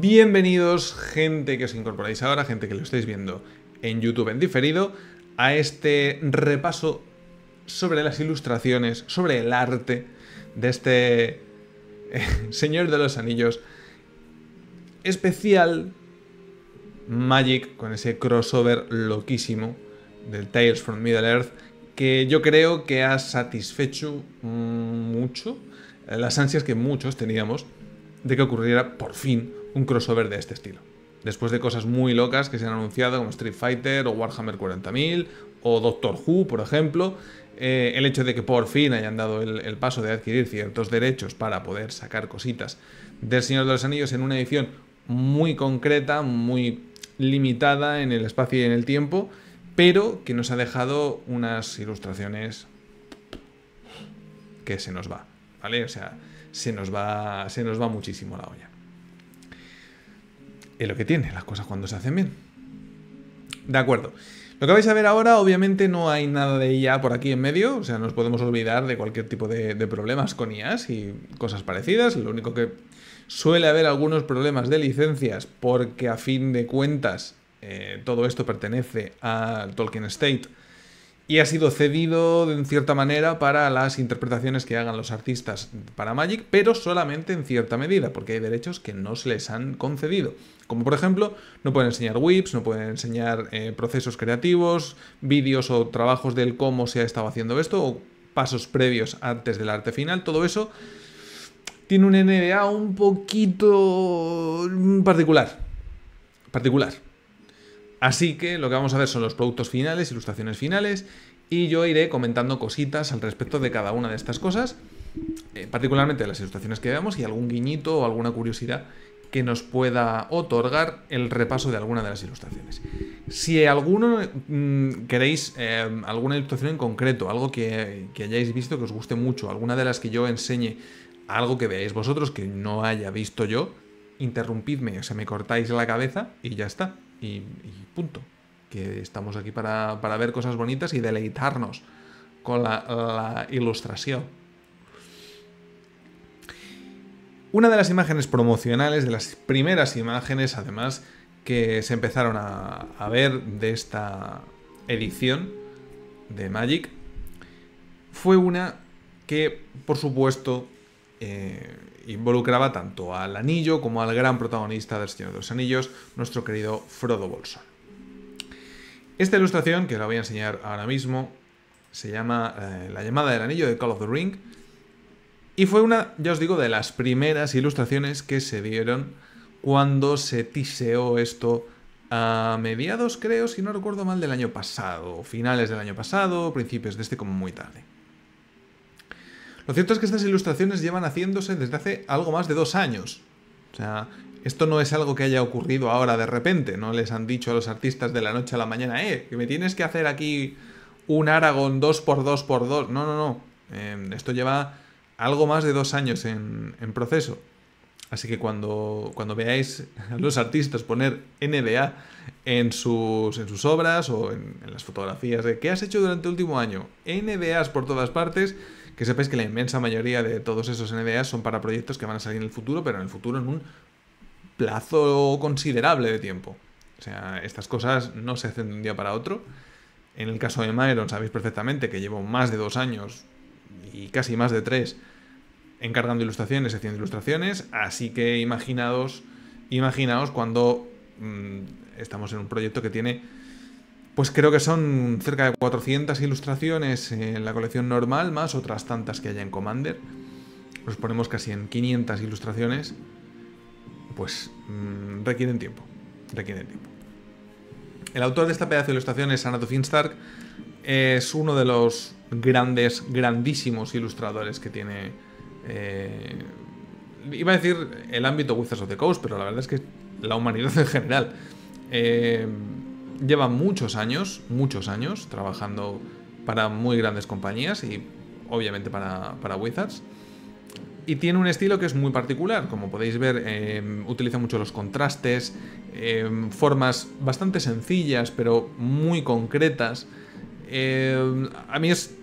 Bienvenidos, gente que os incorporáis ahora, gente que lo estáis viendo en YouTube en diferido, a este repaso sobre las ilustraciones, sobre el arte de este Señor de los Anillos especial Magic, con ese crossover loquísimo del Tales from Middle Earth, que yo creo que ha satisfecho mucho las ansias que muchos teníamos de que ocurriera por fin un crossover de este estilo. Después de cosas muy locas que se han anunciado como Street Fighter o Warhammer 40.000 o Doctor Who, por ejemplo, el hecho de que por fin hayan dado el paso de adquirir ciertos derechos para poder sacar cositas del Señor de los Anillos en una edición muy concreta, muy limitada en el espacio y en el tiempo, pero que nos ha dejado unas ilustraciones que se nos va, ¿vale? O sea, se nos va muchísimo la olla. Es lo que tiene, las cosas cuando se hacen bien. De acuerdo. Lo que vais a ver ahora, obviamente no hay nada de IA por aquí en medio, o sea, nos podemos olvidar de cualquier tipo de problemas con IAs y cosas parecidas. Lo único que suele haber algunos problemas de licencias, porque a fin de cuentas todo esto pertenece a Tolkien Estate y ha sido cedido en cierta manera para las interpretaciones que hagan los artistas para Magic, pero solamente en cierta medida, porque hay derechos que no se les han concedido. Como por ejemplo, no pueden enseñar whips, no pueden enseñar procesos creativos, vídeos o trabajos del cómo se ha estado haciendo esto, o pasos previos antes del arte final. Todo eso tiene un NDA un poquito particular. Así que lo que vamos a ver son los productos finales, ilustraciones finales, y yo iré comentando cositas al respecto de cada una de estas cosas, particularmente las ilustraciones que veamos y algún guiñito o alguna curiosidad que nos pueda otorgar el repaso de alguna de las ilustraciones. Si alguno queréis alguna ilustración en concreto, algo que hayáis visto que os guste mucho, alguna de las que yo enseñe, algo que veáis vosotros que no haya visto yo, interrumpidme, o sea, me cortáis la cabeza y ya está. Y punto, que estamos aquí para ver cosas bonitas y deleitarnos con la ilustración. Una de las imágenes promocionales, de las primeras imágenes además que se empezaron a ver de esta edición de Magic, fue una que por supuesto involucraba tanto al anillo como al gran protagonista del Señor de los Anillos, nuestro querido Frodo Bolson. Esta ilustración, que la voy a enseñar ahora mismo, se llama La llamada del anillo, de Call of the Ring, y fue una, ya os digo, de las primeras ilustraciones que se dieron cuando se tiseó esto a mediados, creo, si no recuerdo mal, del año pasado, finales del año pasado, principios de este, como muy tarde. Lo cierto es que estas ilustraciones llevan haciéndose desde hace algo más de 2 años. O sea, esto no es algo que haya ocurrido ahora de repente. No les han dicho a los artistas de la noche a la mañana, que me tienes que hacer aquí un Aragorn 2x2x2. No, no, no. Esto lleva algo más de 2 años en proceso. Así que cuando veáis a los artistas poner NDA en sus obras o en las fotografías de qué has hecho durante el último año, NDAs por todas partes, que sepáis que la inmensa mayoría de todos esos NDAs son para proyectos que van a salir en el futuro, pero en el futuro en un plazo considerable de tiempo. O sea, estas cosas no se hacen de un día para otro. En el caso de Maeron sabéis perfectamente que llevo más de 2 años y casi más de 3 encargando ilustraciones, haciendo ilustraciones, así que imaginaos cuando estamos en un proyecto que tiene, pues creo que son cerca de 400 ilustraciones en la colección normal, más otras tantas que haya en Commander. Nos ponemos casi en 500 ilustraciones. Pues requieren tiempo. El autor de esta pedazo de ilustración es Anato Finnstark. Es uno de los grandísimos ilustradores que tiene... iba a decir el ámbito Wizards of the Coast, pero la verdad es que la humanidad en general... lleva muchos años trabajando para muy grandes compañías y obviamente para Wizards, y tiene un estilo que es muy particular, como podéis ver. Utiliza mucho los contrastes, formas bastante sencillas pero muy concretas. A mí es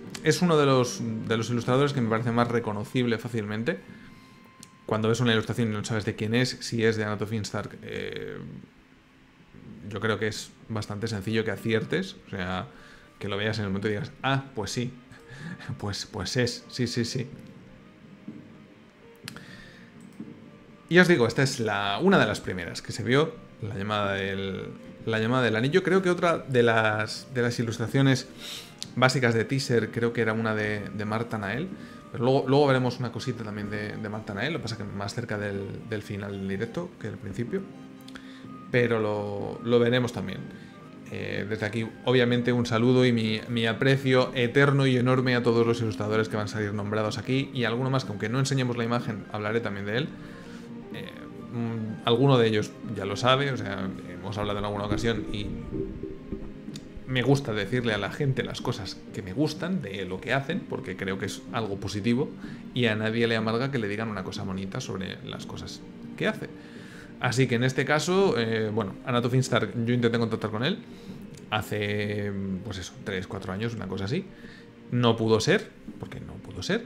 uno de los ilustradores que me parece más reconocible fácilmente, cuando ves una ilustración y no sabes de quién es, si es de Anato Finnstark, yo creo que es bastante sencillo que aciertes, o sea, que lo veas en el momento y digas, ah, pues sí, pues es, sí. Y os digo, esta es una de las primeras que se vio, la llamada del anillo. Creo que otra de las ilustraciones básicas de teaser, creo que era una de Marta Nael. Pero luego veremos una cosita también de Marta Nael, lo que pasa que más cerca del final del directo que del principio. Pero lo veremos también. Desde aquí, obviamente, un saludo y mi aprecio eterno y enorme a todos los ilustradores que van a salir nombrados aquí. Y alguno más, que aunque no enseñemos la imagen, hablaré también de él. Alguno de ellos ya lo sabe, o sea, hemos hablado en alguna ocasión y me gusta decirle a la gente las cosas que me gustan de lo que hacen, porque creo que es algo positivo y a nadie le amarga que le digan una cosa bonita sobre las cosas que hace. Así que en este caso, bueno, Anato Finnstark, yo intenté contactar con él hace, pues eso, 3-4 años, una cosa así. No pudo ser, porque no pudo ser,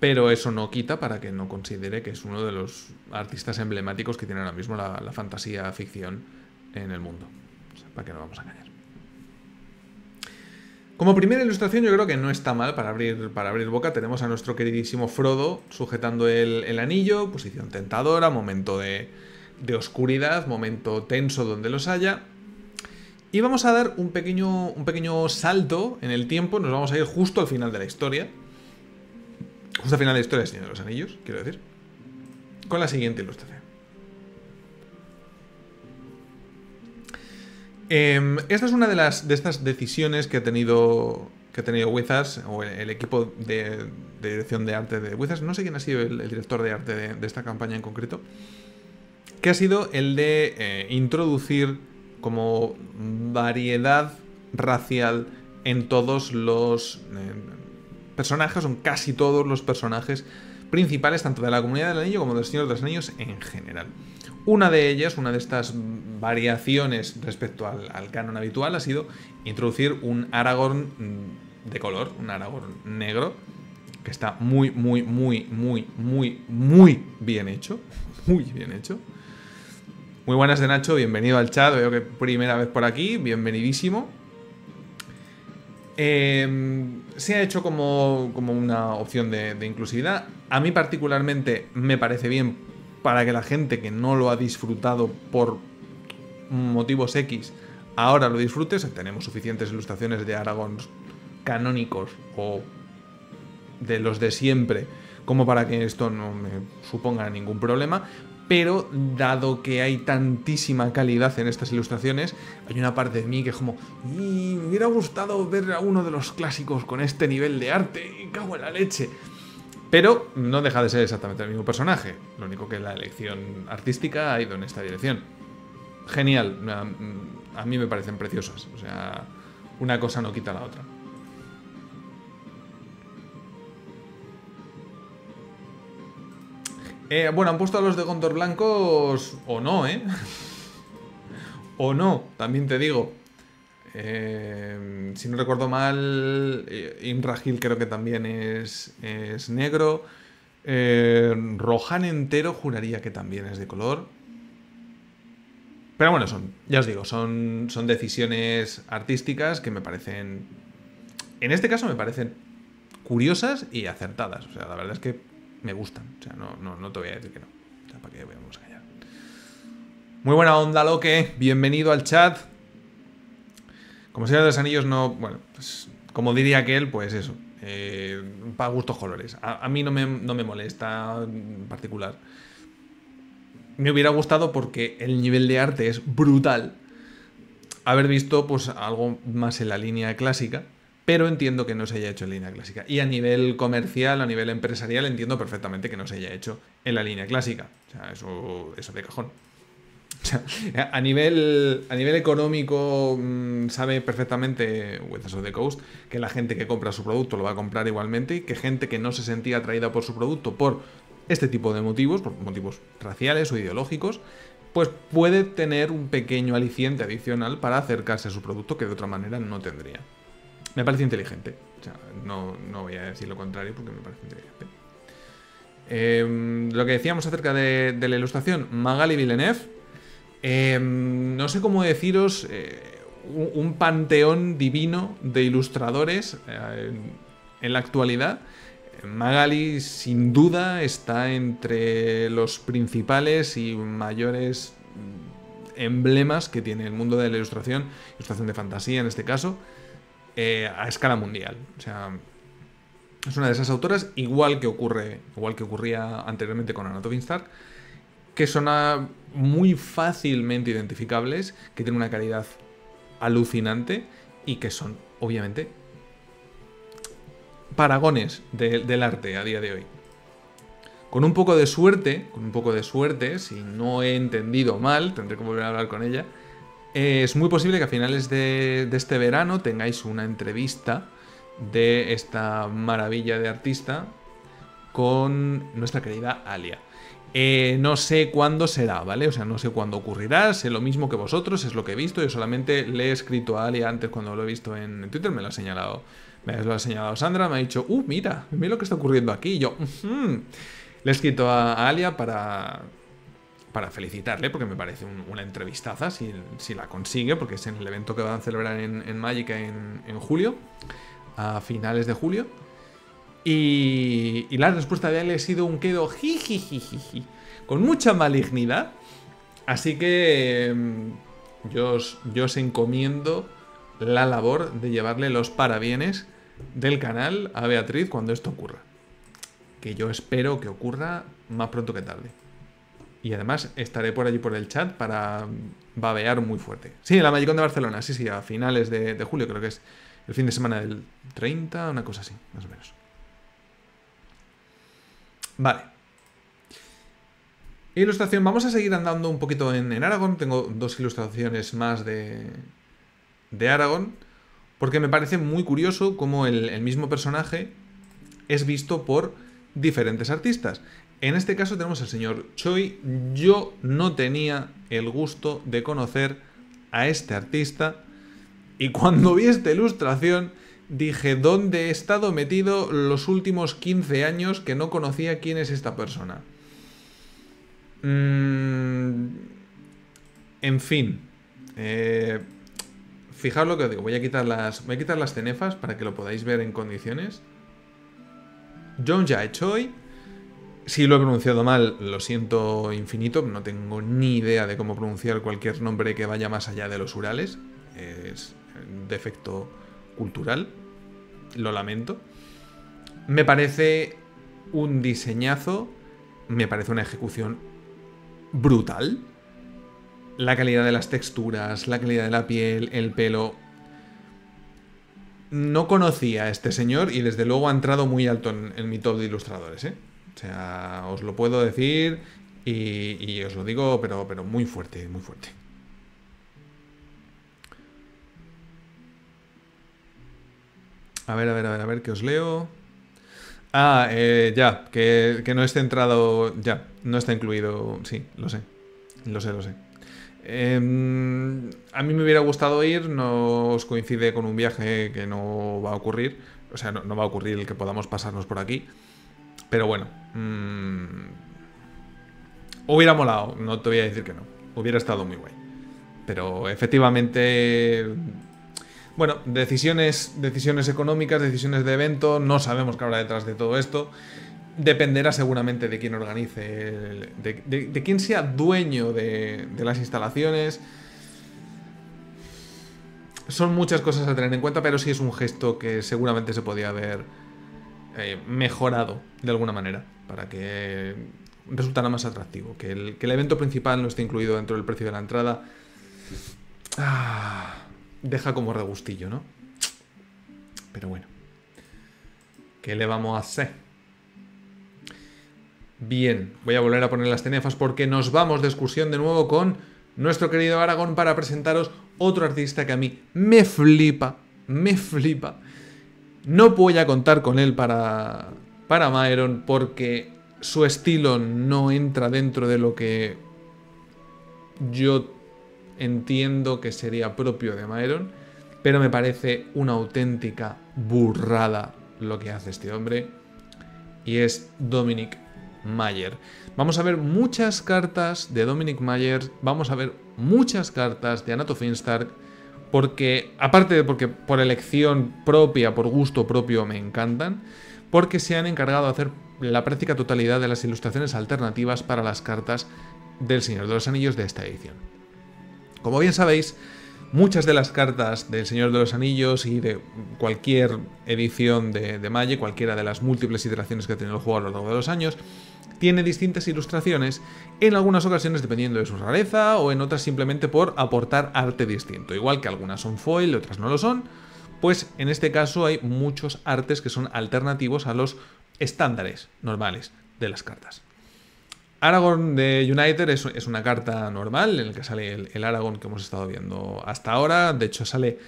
pero eso no quita para que no considere que es uno de los artistas emblemáticos que tiene ahora mismo la fantasía ficción en el mundo. O sea, para que no vamos a engañar. Como primera ilustración yo creo que no está mal para abrir boca. Tenemos a nuestro queridísimo Frodo sujetando el anillo, posición tentadora, momento de oscuridad, momento tenso donde los haya. Y vamos a dar un pequeño salto en el tiempo, nos vamos a ir justo al final de la historia. Justo al final de la historia del Señor de los Anillos, quiero decir. Con la siguiente ilustración. Esta es una de estas decisiones que ha tenido Wizards, o el equipo de dirección de arte de Wizards. No sé quién ha sido el director de arte de esta campaña en concreto. Que ha sido el de introducir como variedad racial en todos los personajes, son casi todos los personajes principales, tanto de la comunidad del anillo como del Señor de los Anillos en general. Una de ellas, una de estas variaciones respecto al canon habitual, ha sido introducir un Aragorn de color, un Aragorn negro, que está muy bien hecho. Muy bien hecho. Muy buenas de Nacho, bienvenido al chat. Veo que primera vez por aquí, bienvenidísimo. Se ha hecho como una opción de inclusividad. A mí particularmente me parece bien para que la gente que no lo ha disfrutado por motivos X ahora lo disfrute. O sea, tenemos suficientes ilustraciones de Aragorn canónicos o de los de siempre como para que esto no me suponga ningún problema, pero dado que hay tantísima calidad en estas ilustraciones, hay una parte de mí que es como, me hubiera gustado ver a uno de los clásicos con este nivel de arte, y cago en la leche. Pero no deja de ser exactamente el mismo personaje, lo único que la elección artística ha ido en esta dirección. Genial, a mí me parecen preciosas, o sea, una cosa no quita la otra. Bueno, han puesto a los de Gondor blancos o no, ¿eh? O no, también te digo. Si no recuerdo mal, Imrahil creo que también es negro. Rohan entero juraría que también es de color. Pero bueno, ya os digo, son decisiones artísticas que me parecen... En este caso me parecen curiosas y acertadas. O sea, la verdad es que me gustan, o sea, no te voy a decir que no. O sea, ¿para qué vamos a callar? Muy buena onda, Loque. Bienvenido al chat. Como Señor de los Anillos no... Bueno, pues, como diría aquel, pues eso. Para gustos colores. A mí no me molesta en particular. Me hubiera gustado, porque el nivel de arte es brutal, haber visto pues algo más en la línea clásica. Pero entiendo que no se haya hecho en línea clásica. Y a nivel comercial, a nivel empresarial, entiendo perfectamente que no se haya hecho en la línea clásica. O sea, eso de cajón. O sea, a nivel económico, sabe perfectamente Wizards of the Coast que la gente que compra su producto lo va a comprar igualmente, y que gente que no se sentía atraída por su producto por este tipo de motivos, por motivos raciales o ideológicos, pues puede tener un pequeño aliciente adicional para acercarse a su producto que de otra manera no tendría. Me parece inteligente. O sea, no voy a decir lo contrario porque me parece inteligente. Lo que decíamos acerca de la ilustración, Magali Villeneuve. No sé cómo deciros, un panteón divino de ilustradores en la actualidad. Magali, sin duda, está entre los principales y mayores emblemas que tiene el mundo de la ilustración, ilustración de fantasía en este caso, a escala mundial. O sea, es una de esas autoras, igual que ocurría anteriormente con Anato Finnstark, que son muy fácilmente identificables, que tienen una calidad alucinante y que son, obviamente, paragones del arte a día de hoy. Con un poco de suerte, si no he entendido mal, tendré que volver a hablar con ella, es muy posible que a finales de este verano tengáis una entrevista de esta maravilla de artista con nuestra querida Alia. No sé cuándo será, ¿vale? O sea, no sé cuándo ocurrirá, sé lo mismo que vosotros, es lo que he visto. Yo solamente le he escrito a Alia antes cuando lo he visto en Twitter, me lo ha señalado. Me lo ha señalado Sandra, me ha dicho, mira lo que está ocurriendo aquí. Y yo, le he escrito a Alia para felicitarle, porque me parece una entrevistaza, si la consigue, porque es en el evento que van a celebrar en Magic en julio, a finales de julio. Y la respuesta de él ha sido un quedo jijijiji, con mucha malignidad. Así que yo os encomiendo la labor de llevarle los parabienes del canal a Beatriz cuando esto ocurra, que yo espero que ocurra más pronto que tarde. Y además estaré por allí por el chat para babear muy fuerte. Sí, en la Magicón de Barcelona, sí, a finales de julio, creo que es el fin de semana del 30, una cosa así, más o menos. Vale. Ilustración. Vamos a seguir andando un poquito en Aragorn. Tengo dos ilustraciones más de Aragorn, porque me parece muy curioso cómo el mismo personaje es visto por diferentes artistas. En este caso tenemos al señor Choi. Yo no tenía el gusto de conocer a este artista, y cuando vi esta ilustración dije, ¿dónde he estado metido los últimos 15 años que no conocía quién es esta persona? En fin. Fijaos lo que os digo. Voy a quitar las cenefas para que lo podáis ver en condiciones. John Jae Choi. Si lo he pronunciado mal, lo siento infinito. No tengo ni idea de cómo pronunciar cualquier nombre que vaya más allá de los Urales. Es un defecto cultural. Lo lamento. Me parece un diseñazo, me parece una ejecución brutal. La calidad de las texturas, la calidad de la piel, el pelo. No conocía a este señor y desde luego ha entrado muy alto en mi top de ilustradores, ¿eh? O sea, os lo puedo decir y os lo digo, pero muy fuerte, muy fuerte. A ver, que os leo. Ya, que no esté entrado. Ya, no está incluido. Sí, lo sé. A mí me hubiera gustado ir, no os coincide con un viaje que no va a ocurrir. O sea, no va a ocurrir el que podamos pasarnos por aquí. Pero bueno. Hubiera molado, no te voy a decir que no. Hubiera estado muy guay. Pero efectivamente, bueno, decisiones económicas, decisiones de evento, no sabemos qué habrá detrás de todo esto. Dependerá seguramente de quién organice, de quién sea dueño de las instalaciones. Son muchas cosas a tener en cuenta, pero sí es un gesto que seguramente se podía haber mejorado de alguna manera para que resultara más atractivo. Que el evento principal no esté incluido dentro del precio de la entrada. Deja como regustillo, ¿no? Pero bueno. ¿Qué le vamos a hacer? Bien, voy a volver a poner las cenefas porque nos vamos de excursión de nuevo con nuestro querido Aragorn para presentaros otro artista que a mí me flipa, No voy a contar con él para Maeron porque su estilo no entra dentro de lo que yo entiendo que sería propio de Maeron, pero me parece una auténtica burrada lo que hace este hombre, y es Dominik Mayer. Vamos a ver muchas cartas de Dominik Mayer, vamos a ver muchas cartas de Anato Finnstark, porque, aparte de porque por elección propia, por gusto propio, me encantan, porque se han encargado de hacer la práctica totalidad de las ilustraciones alternativas para las cartas del Señor de los Anillos de esta edición. Como bien sabéis, muchas de las cartas del Señor de los Anillos y de cualquier edición de Magic, cualquiera de las múltiples iteraciones que ha tenido el juego a lo largo de los años, tiene distintas ilustraciones, en algunas ocasiones dependiendo de su rareza o en otras simplemente por aportar arte distinto. Igual que algunas son foil, otras no lo son, pues en este caso hay muchos artes que son alternativos a los estándares normales de las cartas. Aragorn de United es una carta normal en la que sale el Aragorn que hemos estado viendo hasta ahora. De hecho sale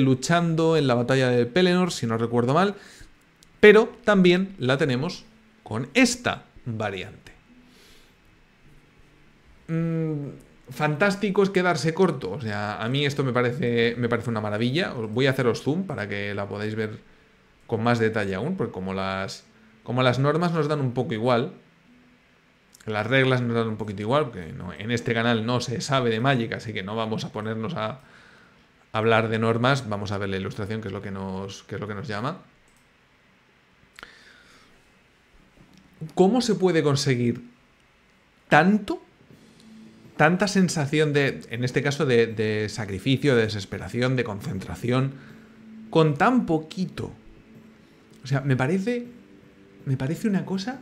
luchando en la batalla de Pelennor, si no recuerdo mal, pero también la tenemos con esta variante. Fantástico es quedarse corto. O sea, a mí esto me parece una maravilla. Voy a haceros zoom para que la podáis ver con más detalle aún, porque como las normas nos dan un poco igual, las reglas nos dan un poquito igual, porque en este canal no se sabe de Magic, así que no vamos a ponernos a hablar de normas. Vamos a ver la ilustración, que es lo que nos llama. ¿Cómo se puede conseguir tanta sensación de, en este caso, de sacrificio, de desesperación, de concentración, con tan poquito? O sea, me parece una cosa...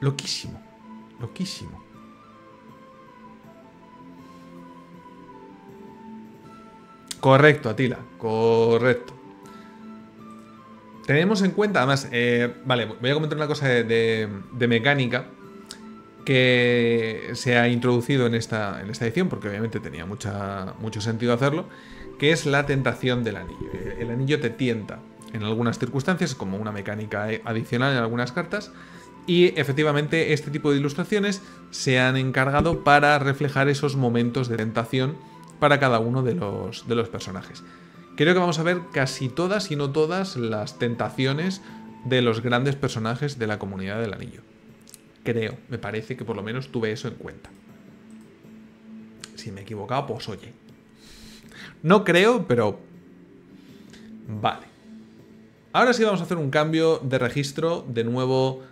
loquísimo, loquísimo. Correcto, Atila, correcto. Tenemos en cuenta, además, vale, voy a comentar una cosa de mecánica que se ha introducido en esta edición, porque obviamente tenía mucho sentido hacerlo, que es la tentación del anillo. El anillo te tienta en algunas circunstancias, como una mecánica adicional en algunas cartas, y efectivamente este tipo de ilustraciones se han encargado para reflejar esos momentos de tentación para cada uno de los personajes. Creo que vamos a ver casi todas, si no todas, las tentaciones de los grandes personajes de la comunidad del anillo. Creo, me parece que por lo menos tuve eso en cuenta. Si me he equivocado, pues oye. No creo, pero... vale. Ahora sí vamos a hacer un cambio de registro. De nuevo,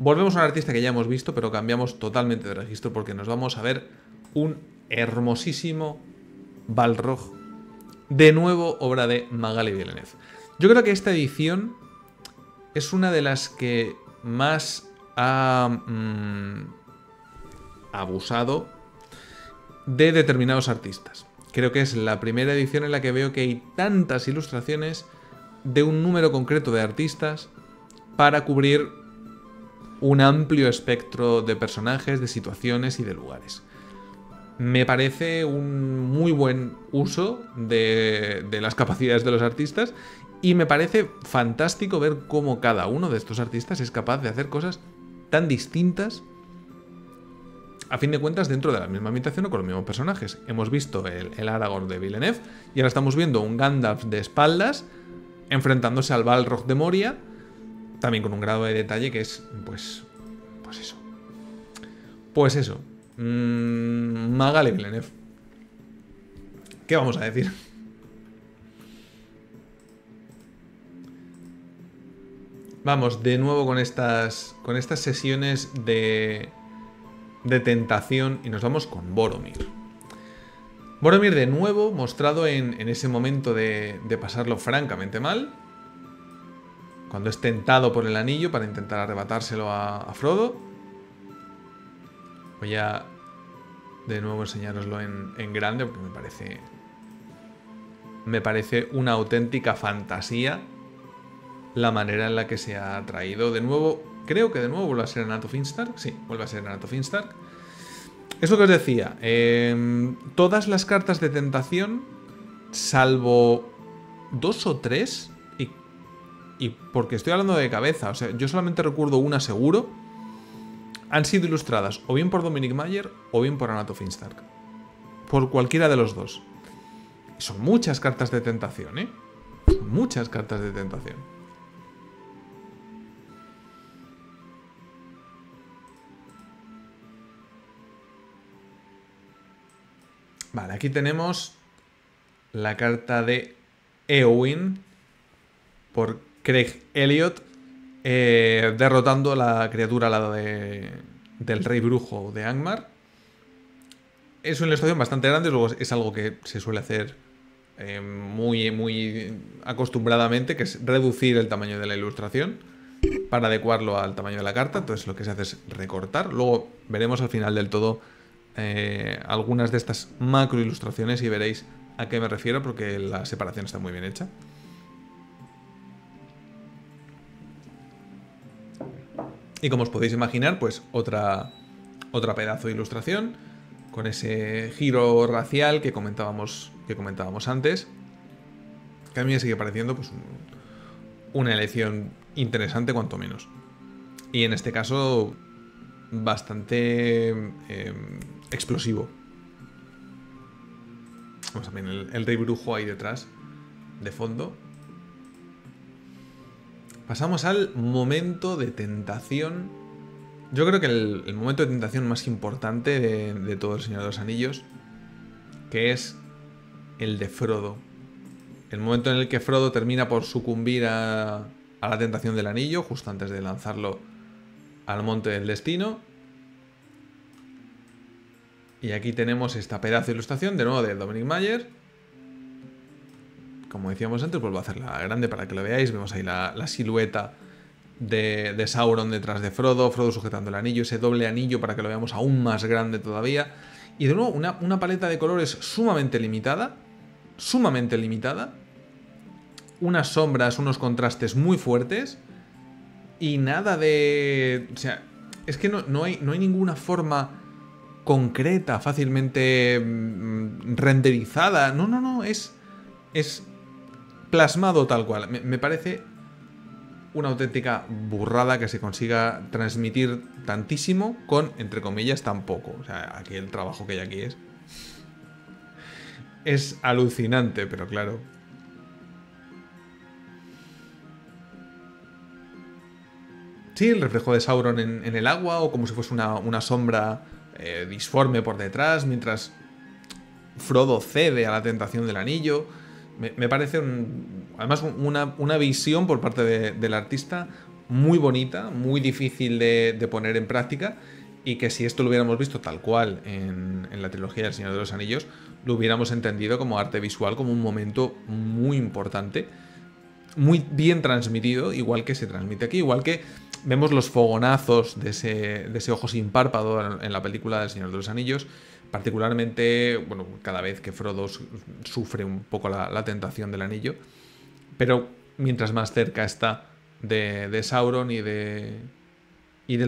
volvemos a un artista que ya hemos visto, pero cambiamos totalmente de registro porque nos vamos a ver un hermosísimo... Balrog, de nuevo obra de Magali Villeneuve. Yo creo que esta edición es una de las que más ha abusado de determinados artistas. Creo que es la primera edición en la que veo que hay tantas ilustraciones de un número concreto de artistas para cubrir un amplio espectro de personajes, de situaciones y de lugares. Me parece un muy buen uso de las capacidades de los artistas y me parece fantástico ver cómo cada uno de estos artistas es capaz de hacer cosas tan distintas, a fin de cuentas, dentro de la misma ambientación o con los mismos personajes. Hemos visto el Aragorn de Villeneuve y ahora estamos viendo un Gandalf de espaldas enfrentándose al Balrog de Moria, también con un grado de detalle que es, pues eso. Magali Villeneuve. ¿Qué vamos a decir? Vamos de nuevo con estas sesiones de tentación y nos vamos con Boromir. Boromir de nuevo mostrado en ese momento de pasarlo francamente mal, cuando es tentado por el anillo para intentar arrebatárselo a Frodo. Voy a de nuevo enseñároslo en grande porque me parece una auténtica fantasía la manera en la que se ha traído. De nuevo, creo que de nuevo vuelve a ser Anato Finnstark. Sí, vuelve a ser Anato Finnstark. Eso que os decía, todas las cartas de tentación, salvo dos o tres, y porque estoy hablando de cabeza, o sea, yo solamente recuerdo una seguro, han sido ilustradas o bien por Dominik Mayer o bien por Anato Finnstark. Por cualquiera de los dos. Son muchas cartas de tentación, ¿eh? muchas cartas de tentación. Vale, aquí tenemos la carta de Éowyn por Craig Elliot, derrotando a la criatura alada del rey brujo de Angmar. Es una ilustración bastante grande, luego es algo que se suele hacer muy acostumbradamente, que es reducir el tamaño de la ilustración para adecuarlo al tamaño de la carta. Entonces lo que se hace es recortar. Luego veremos al final del todo algunas de estas macro ilustraciones y veréis a qué me refiero, porque la separación está muy bien hecha. Y como os podéis imaginar, pues otra pedazo de ilustración con ese giro racial que comentábamos antes, que a mí me sigue pareciendo pues una elección interesante cuanto menos. Y en este caso bastante explosivo. Vamos a ver el rey brujo ahí detrás, de fondo. Pasamos al momento de tentación. Yo creo que el momento de tentación más importante de todo el Señor de los Anillos, que es el de Frodo. El momento en el que Frodo termina por sucumbir a la tentación del anillo, justo antes de lanzarlo al monte del destino. Y aquí tenemos esta pedazo de ilustración, de nuevo de Dominik Mayer. Como decíamos antes, vuelvo a hacerla grande para que lo veáis. Vemos ahí la silueta de Sauron detrás de Frodo, Frodo sujetando el anillo, ese doble anillo para que lo veamos aún más grande todavía. Y de nuevo, una paleta de colores sumamente limitada. Sumamente limitada. Unas sombras, unos contrastes muy fuertes. Y nada de... O sea, es que no hay ninguna forma concreta, fácilmente renderizada. No, es plasmado tal cual. Me parece una auténtica burrada que se consiga transmitir tantísimo con, entre comillas, tan poco. O sea, aquí el trabajo que hay aquí es alucinante, pero claro. Sí, el reflejo de Sauron en el agua, o como si fuese una sombra disforme por detrás, mientras Frodo cede a la tentación del anillo. Me parece, además, una visión por parte del artista muy bonita, muy difícil de poner en práctica, y que si esto lo hubiéramos visto tal cual en la trilogía del Señor de los Anillos, lo hubiéramos entendido como arte visual, como un momento muy importante, muy bien transmitido, igual que se transmite aquí, igual que vemos los fogonazos de ese ojo sin párpado en la película del Señor de los Anillos. Particularmente, bueno, cada vez que Frodo sufre un poco la tentación del anillo. Pero mientras más cerca está de Sauron y del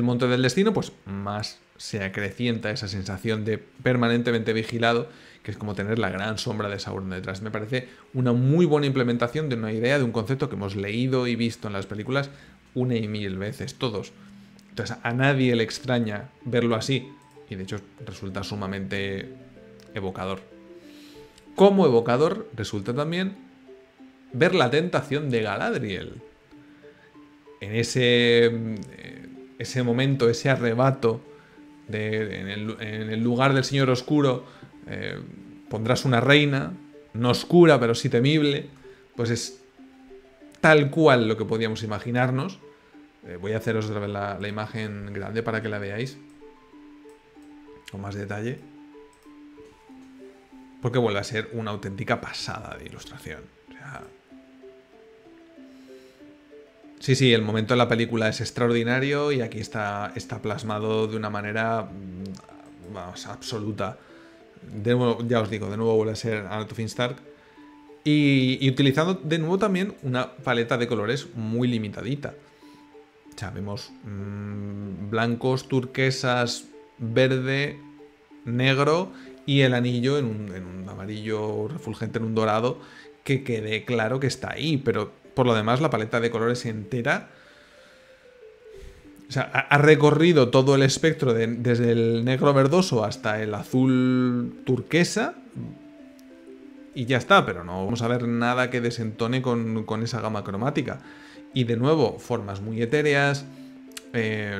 monte del destino, pues más se acrecienta esa sensación de permanentemente vigilado, que es como tener la gran sombra de Sauron detrás. Me parece una muy buena implementación de una idea, de un concepto que hemos leído y visto en las películas una y mil veces, todos. Entonces a nadie le extraña verlo así. Y de hecho resulta sumamente evocador. Como evocador resulta también ver la tentación de Galadriel. En ese momento, ese arrebato en el lugar del Señor Oscuro, pondrás una reina, no oscura pero sí temible. Pues es tal cual lo que podíamos imaginarnos. Voy a haceros otra vez la imagen grande para que la veáis con más detalle, porque vuelve a ser una auténtica pasada de ilustración. O sea... Sí, el momento de la película es extraordinario y aquí está plasmado de una manera, vamos, absoluta. De nuevo, ya os digo, de nuevo vuelve a ser Anato Finnstark y utilizando de nuevo también una paleta de colores muy limitadita. O sea, vemos blancos, turquesas, verde, negro y el anillo en un amarillo refulgente, en un dorado, que quede claro que está ahí, pero por lo demás la paleta de colores entera, o sea, ha recorrido todo el espectro desde el negro verdoso hasta el azul turquesa y ya está, pero no vamos a ver nada que desentone con esa gama cromática. Y de nuevo, formas muy etéreas,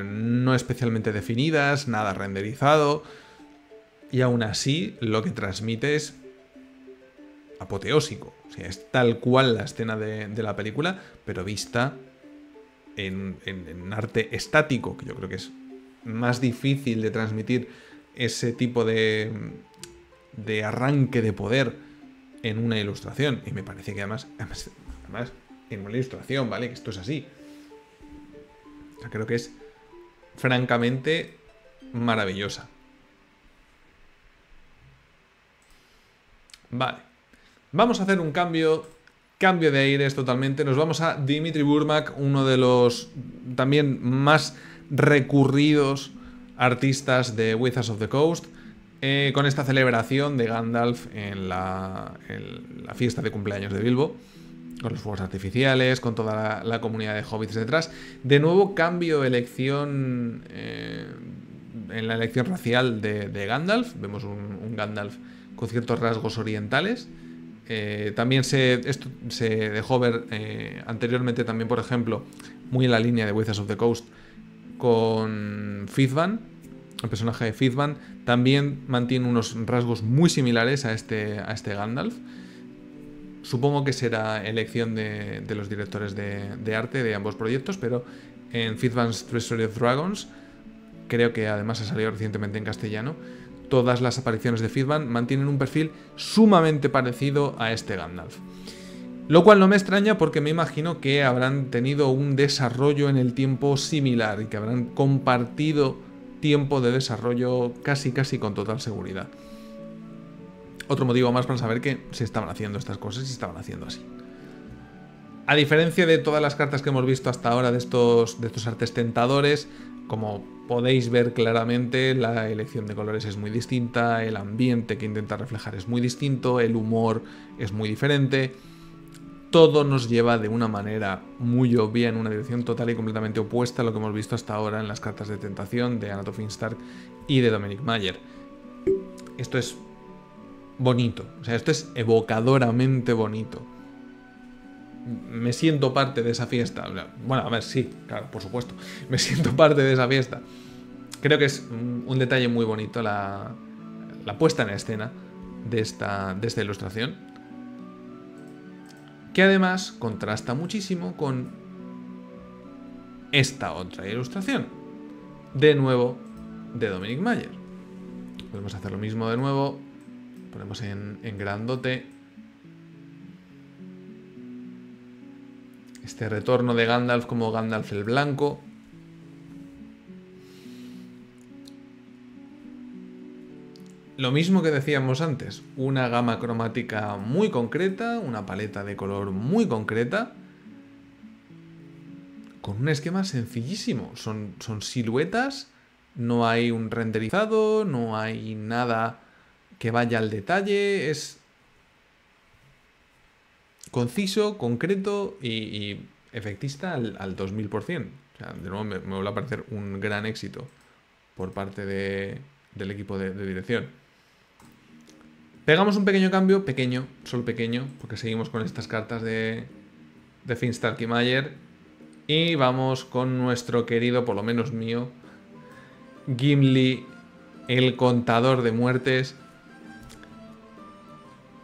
no especialmente definidas, nada renderizado, y aún así lo que transmite es apoteósico. O sea, es tal cual la escena de la película, pero vista en un arte estático, que yo creo que es más difícil de transmitir ese tipo de arranque de poder en una ilustración. Y me parece que además en una ilustración, ¿vale? Que esto es así. O sea, creo que es francamente maravillosa. Vale. Vamos a hacer un cambio de aires totalmente. Nos vamos a Dimitri Burmak, uno de los también más recurridos artistas de Wizards of the Coast, con esta celebración de Gandalf en la fiesta de cumpleaños de Bilbo, con los fuegos artificiales, con toda la comunidad de hobbits detrás. De nuevo, cambio elección en la elección racial de Gandalf. Vemos un Gandalf con ciertos rasgos orientales. También esto se dejó ver anteriormente también, por ejemplo, muy en la línea de Wizards of the Coast, con Fizban. El personaje de Fizban también mantiene unos rasgos muy similares a este Gandalf. Supongo que será elección de los directores de arte de ambos proyectos, pero en Fizban's Treasury of Dragons, creo que además ha salido recientemente en castellano, todas las apariciones de Fizban mantienen un perfil sumamente parecido a este Gandalf. Lo cual no me extraña, porque me imagino que habrán tenido un desarrollo en el tiempo similar y que habrán compartido tiempo de desarrollo casi con total seguridad. Otro motivo más para saber que se estaban haciendo estas cosas y se estaban haciendo así. A diferencia de todas las cartas que hemos visto hasta ahora de estos artes tentadores, como podéis ver claramente, la elección de colores es muy distinta, el ambiente que intenta reflejar es muy distinto, el humor es muy diferente. Todo nos lleva de una manera muy obvia en una dirección total y completamente opuesta a lo que hemos visto hasta ahora en las cartas de tentación de Anato Finnstark y de Dominik Mayer. Esto es bonito, o sea, esto es evocadoramente bonito. Me siento parte de esa fiesta. Bueno, a ver, sí, claro, por supuesto, me siento parte de esa fiesta. Creo que es un detalle muy bonito la puesta en escena de esta ilustración, que además contrasta muchísimo con esta otra ilustración, de nuevo, de Dominik Mayer. Podemos hacer lo mismo de nuevo, ponemos en grandote este retorno de Gandalf como Gandalf el Blanco. Lo mismo que decíamos antes, una gama cromática muy concreta, una paleta de color muy concreta, con un esquema sencillísimo. Son siluetas, no hay un renderizado, no hay nada que vaya al detalle, es conciso, concreto y efectista al 2000%. O sea, de nuevo me vuelve a parecer un gran éxito por parte del equipo de dirección. Pegamos un pequeño cambio, solo pequeño, porque seguimos con estas cartas de Finnstark y Mayer. Y vamos con nuestro querido, por lo menos mío, Gimli, el contador de muertes.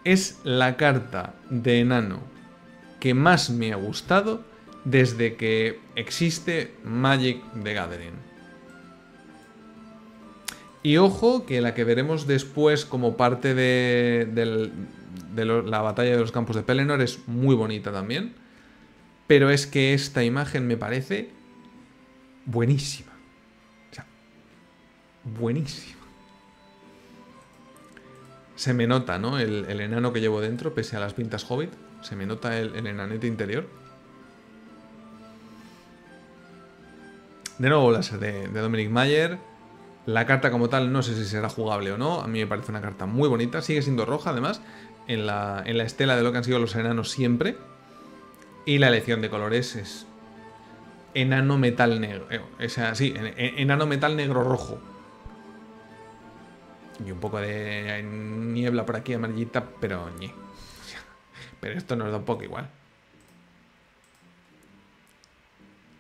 Es la carta de enano que más me ha gustado desde que existe Magic the Gathering. Y ojo, que la que veremos después como parte de la batalla de los campos de Pelennor es muy bonita también. Pero es que esta imagen me parece buenísima. O sea, buenísima. Se me nota, ¿no? El enano que llevo dentro, pese a las pintas hobbit. Se me nota el enanete interior. De nuevo, láser de Dominik Mayer. La carta como tal no sé si será jugable o no, a mí me parece una carta muy bonita, sigue siendo roja además, en la estela de lo que han sido los enanos siempre. Y la elección de colores es enano metal negro, enano metal negro rojo. Y un poco de niebla por aquí amarillita, pero ñe. Pero esto nos da un poco igual.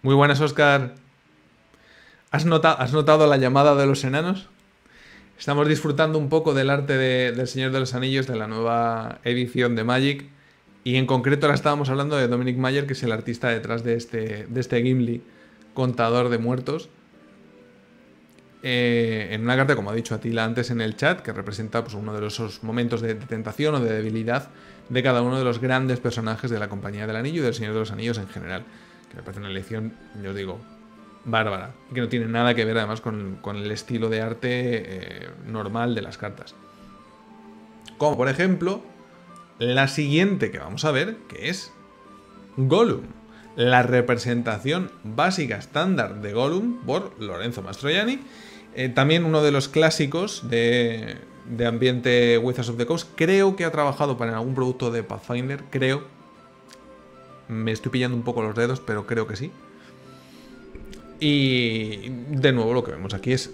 Muy buenas, Oscar. ¿Has notado la llamada de los enanos? Estamos disfrutando un poco del arte del Señor de los Anillos, de la nueva edición de Magic. Y en concreto ahora estábamos hablando de Dominik Mayer, que es el artista detrás de este Gimli, contador de muertos. En una carta, como ha dicho Atila antes en el chat, que representa pues, uno de esos momentos de tentación o de debilidad de cada uno de los grandes personajes de la Compañía del Anillo y del Señor de los Anillos en general. Que me parece una elección, yo digo, bárbara. Que no tiene nada que ver además con el estilo de arte normal de las cartas. Como por ejemplo, la siguiente que vamos a ver, que es Gollum. La representación básica estándar de Gollum por Lorenzo Mastroianni. También uno de los clásicos de ambiente Wizards of the Coast. Creo que ha trabajado para algún producto de Pathfinder, creo. Me estoy pillando un poco los dedos, pero creo que sí. Y de nuevo lo que vemos aquí es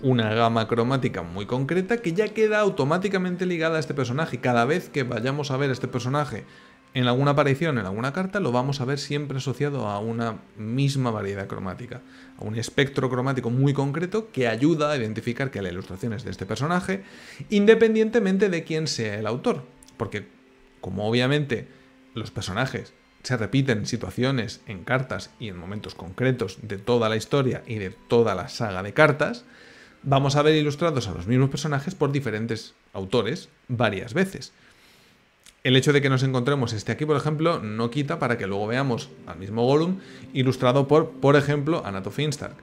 una gama cromática muy concreta que ya queda automáticamente ligada a este personaje. Cada vez que vayamos a ver este personaje en alguna aparición, en alguna carta, lo vamos a ver siempre asociado a una misma variedad cromática, a un espectro cromático muy concreto que ayuda a identificar que la ilustración es de este personaje, independientemente de quién sea el autor. Porque, como obviamente los personajes se repiten en situaciones, en cartas y en momentos concretos de toda la historia y de toda la saga de cartas, vamos a ver ilustrados a los mismos personajes por diferentes autores varias veces. El hecho de que nos encontremos este aquí, por ejemplo, no quita para que luego veamos al mismo Gollum ilustrado por ejemplo, Anato Finnstark.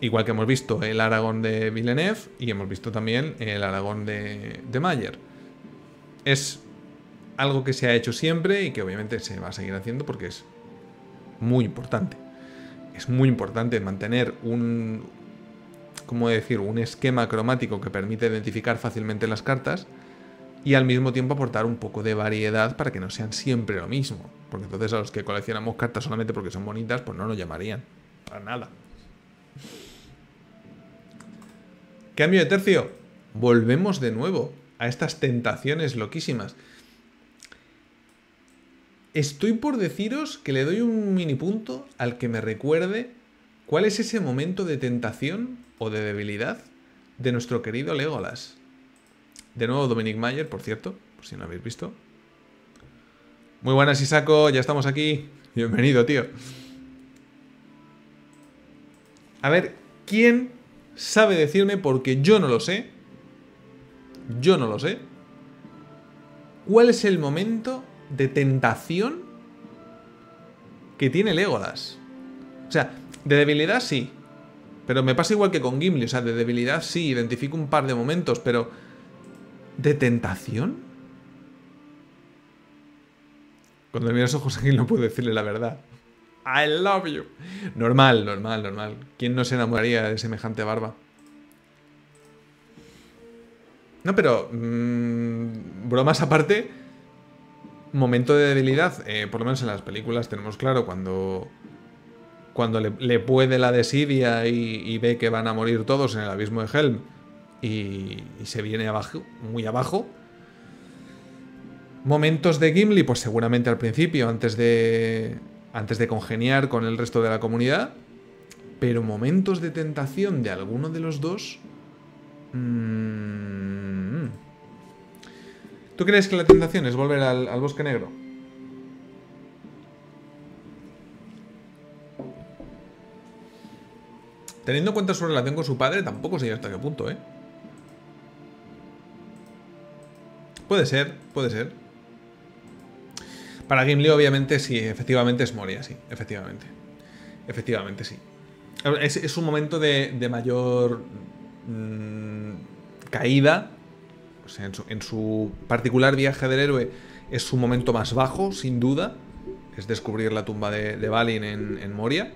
Igual que hemos visto el Aragorn de Villeneuve y hemos visto también el Aragorn de Mayer. Es algo que se ha hecho siempre y que obviamente se va a seguir haciendo porque es muy importante. Es muy importante mantener un, ¿cómo decir?, un esquema cromático que permite identificar fácilmente las cartas. Y al mismo tiempo aportar un poco de variedad para que no sean siempre lo mismo. Porque entonces a los que coleccionamos cartas solamente porque son bonitas, pues no nos llamarían. Para nada. Cambio de tercio. Volvemos de nuevo a estas tentaciones loquísimas. Estoy por deciros que le doy un mini punto al que me recuerde cuál es ese momento de tentación o de debilidad de nuestro querido Legolas. De nuevo Dominik Mayer, por cierto, por si no lo habéis visto. Muy buenas, Isaco, ya estamos aquí. Bienvenido, tío. A ver, ¿quién sabe decirme? Porque yo no lo sé. Yo no lo sé. ¿Cuál es el momento de tentación que tiene Legolas? O sea, de debilidad sí. Pero me pasa igual que con Gimli. O sea, de debilidad sí, identifico un par de momentos, pero... ¿de tentación? Cuando le miro los ojos aquí no puedo decirle la verdad. I love you. Normal, normal, normal. ¿Quién no se enamoraría de semejante barba? No, pero... bromas aparte. Momento de debilidad. Por lo menos en las películas tenemos claro cuando... le puede la desidia y ve que van a morir todos en el abismo de Helm. Y se viene abajo, muy abajo. Momentos de Gimli, pues seguramente al principio, antes de congeniar con el resto de la comunidad. Pero momentos de tentación de alguno de los dos... ¿Tú crees que la tentación es volver al Bosque Negro? Teniendo en cuenta su relación con su padre, tampoco sé hasta qué punto, ¿eh? Puede ser, puede ser. Para Gimli, obviamente, sí, efectivamente es Moria, sí, efectivamente. Efectivamente, sí. Es un momento de mayor caída. O sea, en su particular viaje del héroe es su momento más bajo, sin duda. Es descubrir la tumba de Balin en Moria.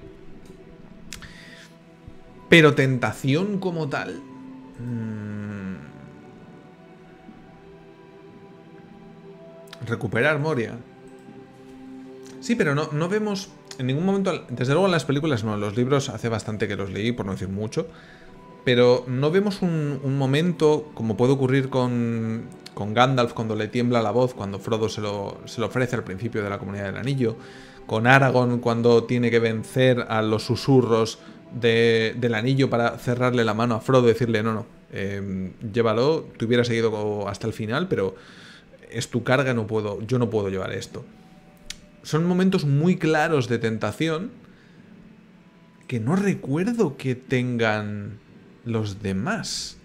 Pero tentación como tal... Recuperar Moria. Sí, pero no vemos en ningún momento... Desde luego en las películas no, en los libros hace bastante que los leí, por no decir mucho. pero no vemos un momento, como puede ocurrir con Gandalf cuando le tiembla la voz, cuando Frodo se lo ofrece al principio de la Comunidad del Anillo, con Aragorn cuando tiene que vencer a los susurros del anillo para cerrarle la mano a Frodo y decirle, no, no, llévalo, te hubiera seguido hasta el final, pero es tu carga, yo no puedo llevar esto. Son momentos muy claros de tentación que no recuerdo que tengan los demás.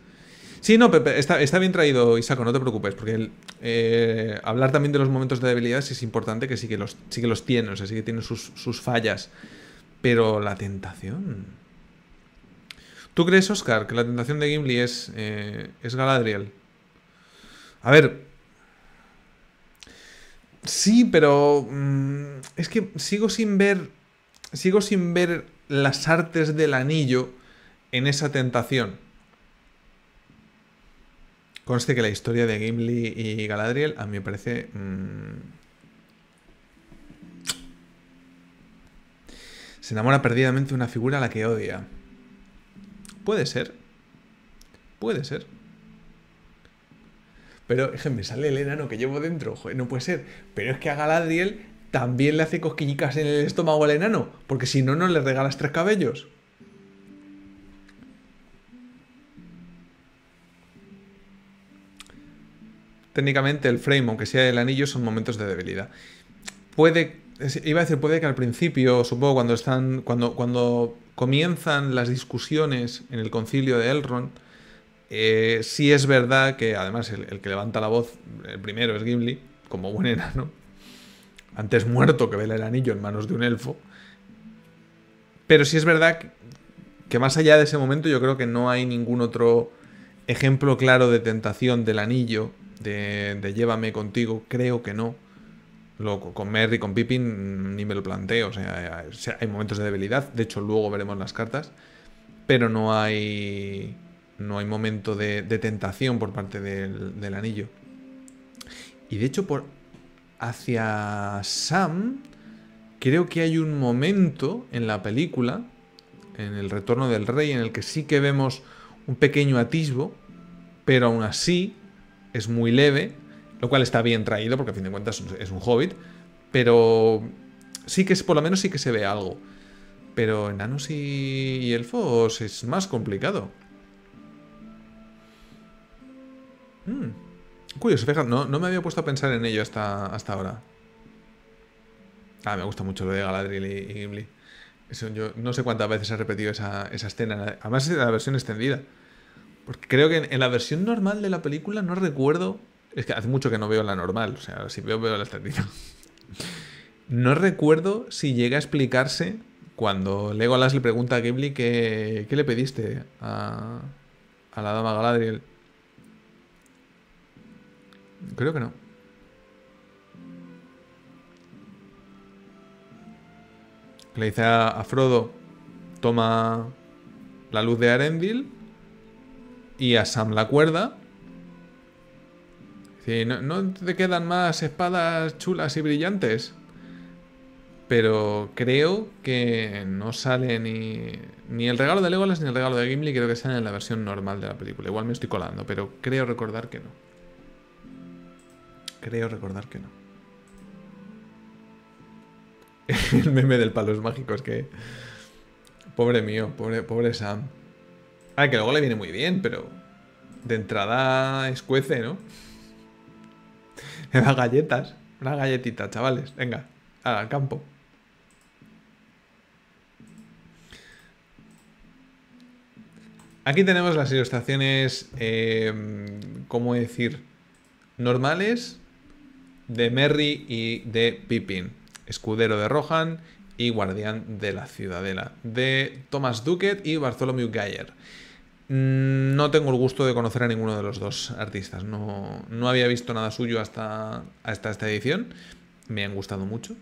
Sí, no, Pepe, está bien traído, Isaco, no te preocupes, porque hablar también de los momentos de debilidad es importante, que sí que los tiene, o sea, sí que tiene sus fallas. Pero la tentación... ¿Tú crees, Oscar, que la tentación de Gimli es Galadriel? A ver... Sí, pero... es que sigo sin ver las artes del anillo en esa tentación. Conste que la historia de Gimli y Galadriel a mí me parece... se enamora perdidamente de una figura a la que odia. Puede ser. Puede ser. Pero, es que me sale el enano que llevo dentro. Joder, no puede ser. Pero es que a Galadriel también le hace cosquillicas en el estómago al enano. Porque si no, no le regalas 3 cabellos. Técnicamente el frame, aunque sea el anillo, son momentos de debilidad. Iba a decir que al principio, supongo, cuando comienzan las discusiones en el concilio de Elrond, sí es verdad que, además, el que levanta la voz, el primero es Gimli, como buen enano, antes muerto que vela el anillo en manos de un elfo. Pero sí es verdad que más allá de ese momento, yo creo que no hay ningún otro ejemplo claro de tentación del anillo. De llévame contigo, creo que no. Con Merry, con Pippin, ni me lo planteo. O sea, hay momentos de debilidad. De hecho, luego veremos las cartas. Pero no hay momento de tentación por parte del anillo. Y de hecho, hacia Sam, creo que hay un momento en la película, en El Retorno del Rey, en el que sí que vemos un pequeño atisbo, pero aún así... es muy leve, lo cual está bien traído porque a fin de cuentas es un hobbit, pero sí que es, por lo menos sí que se ve algo. Pero enanos y elfos es más complicado. Curioso, fíjate, no me había puesto a pensar en ello hasta ahora. Ah, me gusta mucho lo de Galadriel y Gimli. Eso, yo no sé cuántas veces he repetido esa escena, además es la versión extendida. Porque creo que en la versión normal de la película no recuerdo... Es que hace mucho que no veo la normal. O sea, si veo la extendida. No recuerdo si llega a explicarse cuando Legolas le pregunta a Gimli qué le pediste a la dama Galadriel. Creo que no. Le dice a Frodo, toma la luz de Arendil... y a Sam la cuerda. Sí, no te quedan más espadas chulas y brillantes. Pero creo que no sale ni el regalo de Legolas ni el regalo de Gimli. Creo que sale en la versión normal de la película. Igual me estoy colando, pero creo recordar que no. Creo recordar que no. El meme del palo es mágico. Es que... pobre mío, pobre Sam. Ah, que luego le viene muy bien, pero de entrada escuece, ¿no? Le da galletas. Una galletita, chavales. Venga, al campo. Aquí tenemos las ilustraciones, ¿cómo decir? Normales de Merry y de Pippin. Escudero de Rohan y guardián de la ciudadela, de Thomas Duckett y Bartholomew Geyer. No tengo el gusto de conocer a ninguno de los dos artistas. No había visto nada suyo hasta esta edición. Me han gustado mucho.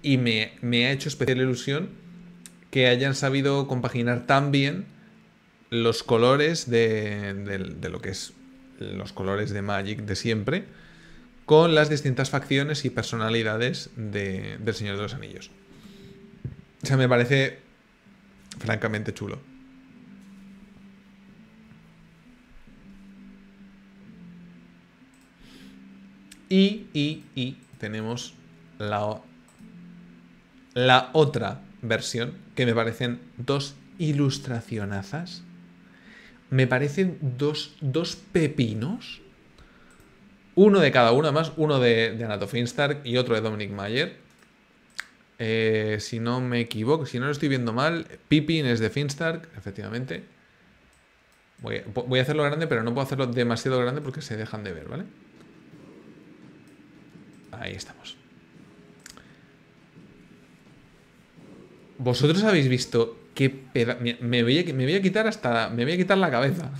Y me ha hecho especial ilusión que hayan sabido compaginar tan bien los colores de lo que es los colores de Magic de siempre, con las distintas facciones y personalidades del Señor de los Anillos. O sea, me parece francamente chulo. Y tenemos la otra versión, que me parecen dos ilustracionazas. Me parecen dos pepinos. Uno de cada uno, además. Uno de Anato Finnstark y otro de Dominik Mayer. Si no me equivoco, si no lo estoy viendo mal, Pippin es de Finnstark, efectivamente. Voy a hacerlo grande, pero no puedo hacerlo demasiado grande porque se dejan de ver, ¿vale? Ahí estamos. ¿Vosotros habéis visto qué pedazo? Me voy a quitar la cabeza.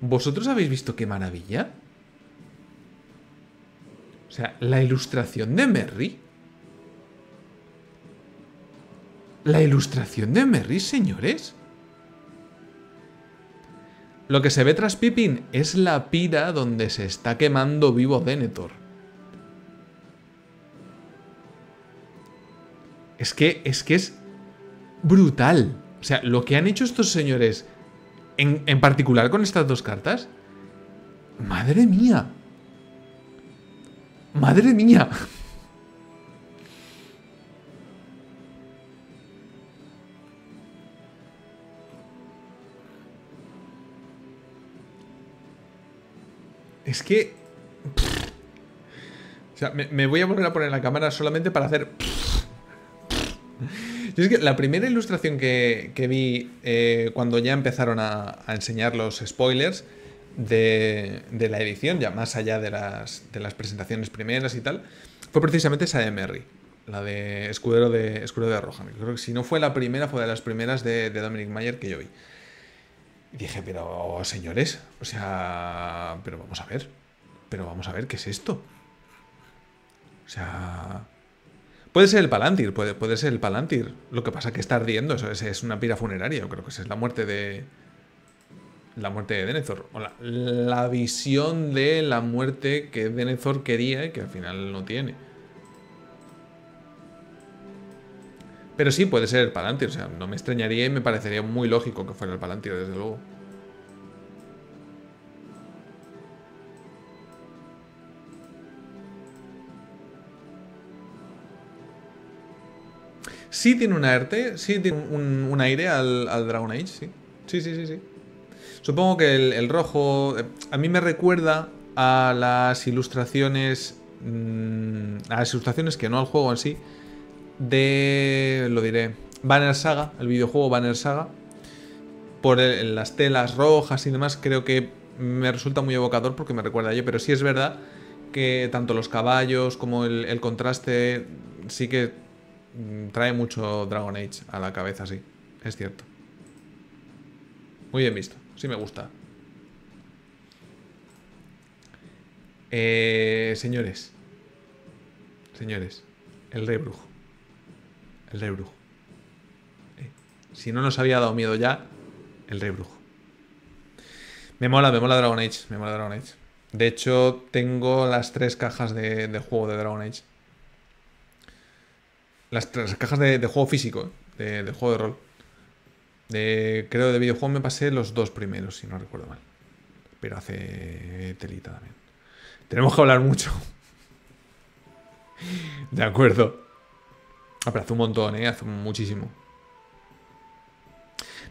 ¿Vosotros habéis visto qué maravilla? O sea, la ilustración de Merry. La ilustración de Merry, señores. Lo que se ve tras Pippin es la pira donde se está quemando vivo Denethor. Es que es brutal. O sea, lo que han hecho estos señores, en particular con estas dos cartas. ¡Madre mía! ¡Madre mía! Es que... O sea, me voy a volver a poner la cámara solamente para hacer... Y es que la primera ilustración que vi cuando ya empezaron a enseñar los spoilers de la edición, ya más allá de las presentaciones primeras y tal, fue precisamente esa de Merry, la de Escudero de Rohan. Creo que si no fue la primera, fue de las primeras de Dominik Mayer que yo vi. Y dije, pero señores, o sea, pero vamos a ver, ¿qué es esto? O sea... Puede ser el Palantir, puede ser el Palantir. Lo que pasa que está ardiendo, eso es una pira funeraria. Yo creo que esa es la muerte de Denethor. O la visión de la muerte que Denethor quería y que al final no tiene. Pero sí, puede ser el Palantir. O sea, no me extrañaría y me parecería muy lógico que fuera el Palantir, desde luego. Sí tiene un arte, sí tiene un aire al Dragon Age, sí. Sí. Supongo que el rojo... A mí me recuerda a las ilustraciones... a las ilustraciones que no al juego en sí. De... lo diré... Banner Saga, el videojuego Banner Saga. Por las telas rojas y demás, creo que me resulta muy evocador porque me recuerda a ello. Pero sí es verdad que tanto los caballos como el contraste sí que... trae mucho Dragon Age a la cabeza, sí. Es cierto. Muy bien visto. Sí me gusta. Señores. Señores. El Rey Brujo. El Rey Brujo. Si no nos había dado miedo ya, el Rey Brujo. Me mola Dragon Age. Me mola Dragon Age. De hecho, tengo las tres cajas de juego de Dragon Age. Las cajas de juego físico, de juego de rol. Creo de videojuego me pasé los dos primeros, si no recuerdo mal. Pero hace telita también. Tenemos que hablar mucho. De acuerdo. Ah, pero hace un montón, ¿eh? Hace muchísimo.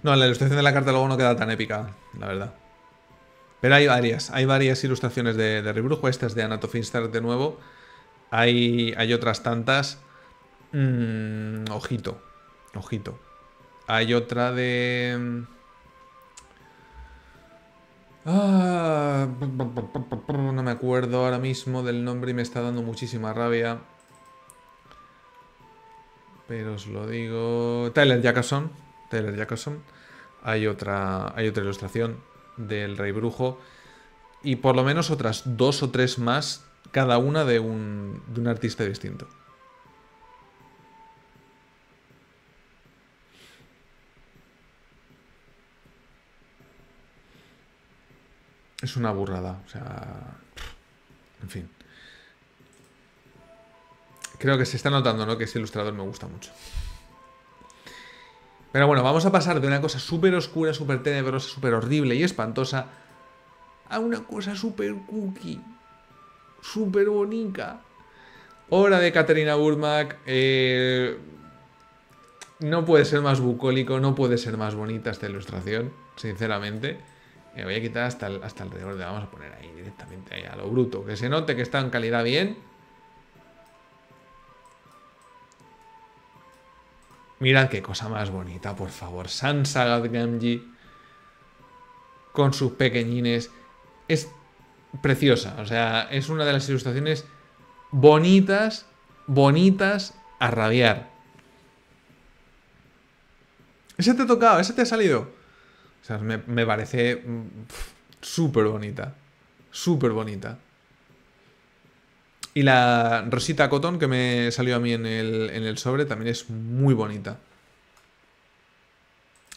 No, la ilustración de la carta luego no queda tan épica, la verdad. Pero hay varias ilustraciones de Rebrujo. Estas de Anato Finnstark de nuevo. Hay otras tantas. Ojito. Hay otra de... no me acuerdo ahora mismo del nombre y me está dando muchísima rabia. Pero os lo digo... Tyler Jacobson. Hay otra ilustración del Rey Brujo. Y por lo menos otras dos o tres más, cada una de un artista distinto. Es una burrada, o sea... En fin. Creo que se está notando, ¿no? Que ese ilustrador me gusta mucho. Pero bueno, vamos a pasar de una cosa súper oscura, súper tenebrosa, súper horrible y espantosa a una cosa súper cookie. súper bonita. Obra de Katerina Burmak. No puede ser más bucólico, no puede ser más bonita esta ilustración, sinceramente. Me voy a quitar hasta alrededor de... Vamos a poner ahí directamente, ahí, a lo bruto. Que se note que está en calidad bien. Mirad qué cosa más bonita, por favor. Sansa Gadgamji con sus pequeñines. Es preciosa. O sea, es una de las ilustraciones bonitas, bonitas a rabiar. Ese te ha tocado, ese te ha salido. O sea, me parece súper bonita. Súper bonita. Y la Rosita Cotton que me salió a mí en el sobre también es muy bonita.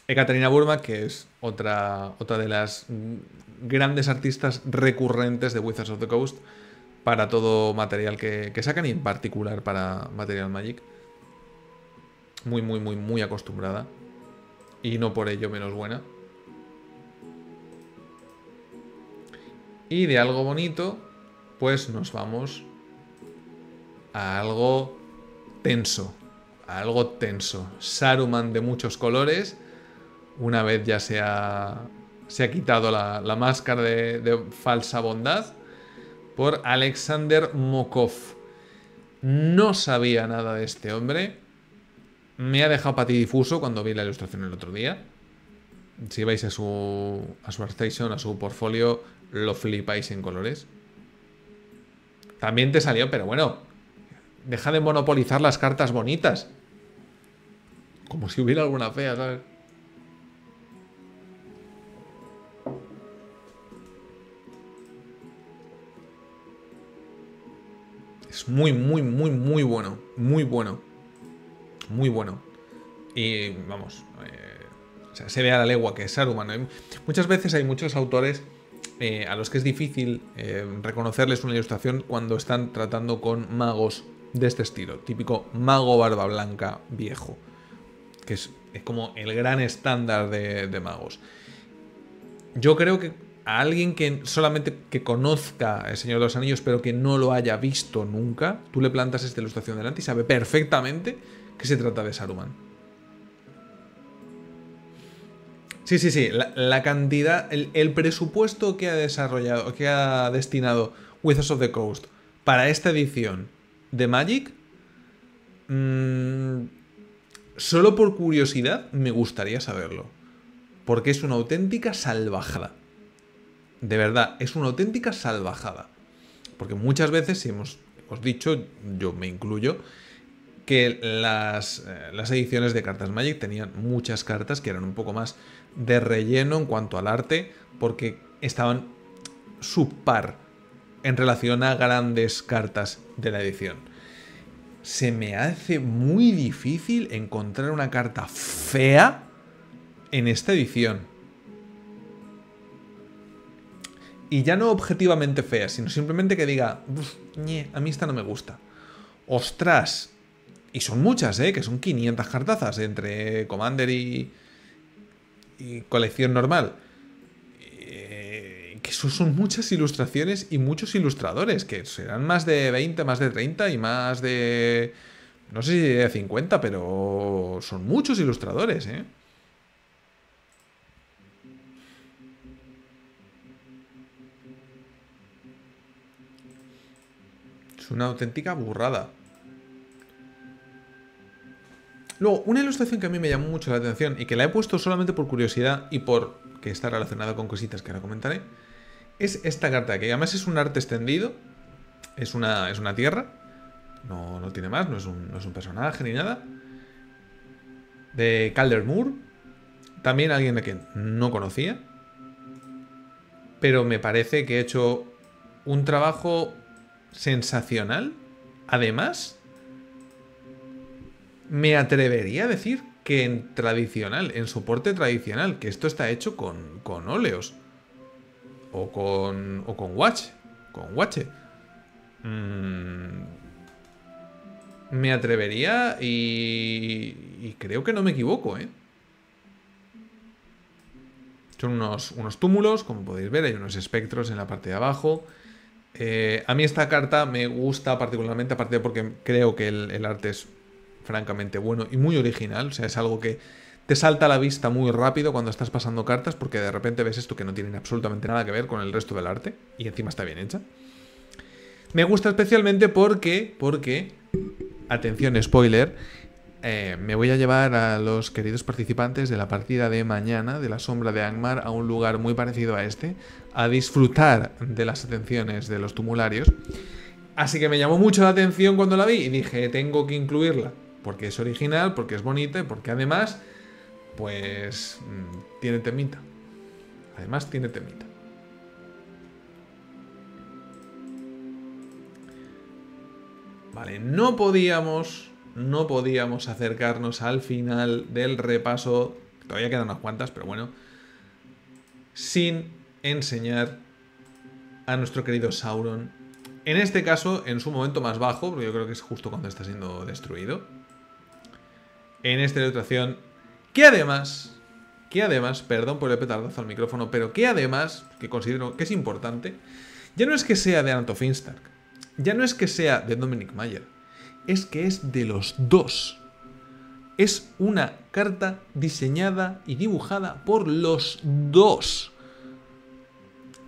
Katerina Burmak, que es otra de las grandes artistas recurrentes de Wizards of the Coast para todo material que sacan y en particular para Material Magic. Muy, muy, muy, muy acostumbrada. Y no por ello menos buena. Y de algo bonito, pues nos vamos a algo tenso. A algo tenso. Saruman de muchos colores. Una vez ya se ha quitado la máscara de falsa bondad. Por Alexander Mokov. No sabía nada de este hombre. Me ha dejado patidifuso cuando vi la ilustración el otro día. Si vais a su ArtStation, a su portfolio, lo flipáis en colores. También te salió, pero bueno, deja de monopolizar las cartas bonitas. Como si hubiera alguna fea, ¿sabes? Es muy, muy, muy, muy bueno. Muy bueno. Muy bueno. Y vamos, o sea, se ve a la legua que es Saruman, ¿no? Muchas veces hay muchos autores a los que es difícil reconocerles una ilustración cuando están tratando con magos de este estilo. Típico mago barba blanca viejo. Que es como el gran estándar de magos. Yo creo que a alguien que solamente que conozca El Señor de los Anillos pero que no lo haya visto nunca, tú le plantas esta ilustración delante y sabe perfectamente que se trata de Saruman. Sí, sí, sí. La cantidad, el presupuesto que ha desarrollado, que ha destinado Wizards of the Coast para esta edición de Magic, solo por curiosidad me gustaría saberlo. Porque es una auténtica salvajada. De verdad, es una auténtica salvajada. Porque muchas veces, si hemos dicho, yo me incluyo, que las ediciones de cartas Magic tenían muchas cartas que eran un poco más de relleno en cuanto al arte, porque estaban subpar en relación a grandes cartas de la edición. Se me hace muy difícil encontrar una carta fea en esta edición. Y ya no objetivamente fea, sino simplemente que diga, ñe, a mí esta no me gusta. ¡Ostras! Y son muchas, ¿eh? Que son 500 cartazas entre Commander y colección normal. Que eso son muchas ilustraciones y muchos ilustradores, que serán más de 20, más de 30 y más de... No sé si de 50, pero son muchos ilustradores, ¿eh? Es una auténtica burrada. Luego, una ilustración que a mí me llamó mucho la atención y que la he puesto solamente por curiosidad y porque está relacionada con cositas que ahora comentaré, es esta carta, que además es un arte extendido, es una tierra, no tiene más, no es un personaje ni nada, de Calder Moore, también alguien a quien no conocía, pero me parece que he hecho un trabajo sensacional. Además, me atrevería a decir que en tradicional, en soporte tradicional, que esto está hecho con óleos o con washi, con washi. Me atrevería y creo que no me equivoco, ¿eh? Son unos túmulos, como podéis ver, hay unos espectros en la parte de abajo. A mí esta carta me gusta particularmente, aparte porque creo que el arte es francamente bueno y muy original. O sea, es algo que te salta a la vista muy rápido cuando estás pasando cartas, porque de repente ves esto que no tiene absolutamente nada que ver con el resto del arte y encima está bien hecha. Me gusta especialmente porque atención, spoiler, me voy a llevar a los queridos participantes de la partida de mañana de la Sombra de Angmar a un lugar muy parecido a este, a disfrutar de las atenciones de los tumularios. Así que me llamó mucho la atención cuando la vi y dije, tengo que incluirla, porque es original, porque es bonita y porque además, pues, tiene temita. Además tiene temita. Vale, no podíamos acercarnos al final del repaso, todavía quedan unas cuantas, pero bueno, sin enseñar a nuestro querido Sauron. En este caso, en su momento más bajo, porque yo creo que es justo cuando está siendo destruido. En esta ilustración, que además, perdón por el petardazo al micrófono, pero que además, que considero que es importante, ya no es que sea de Anato Finnstark, ya no es que sea de Dominik Mayer, es que es de los dos. Es una carta diseñada y dibujada por los dos.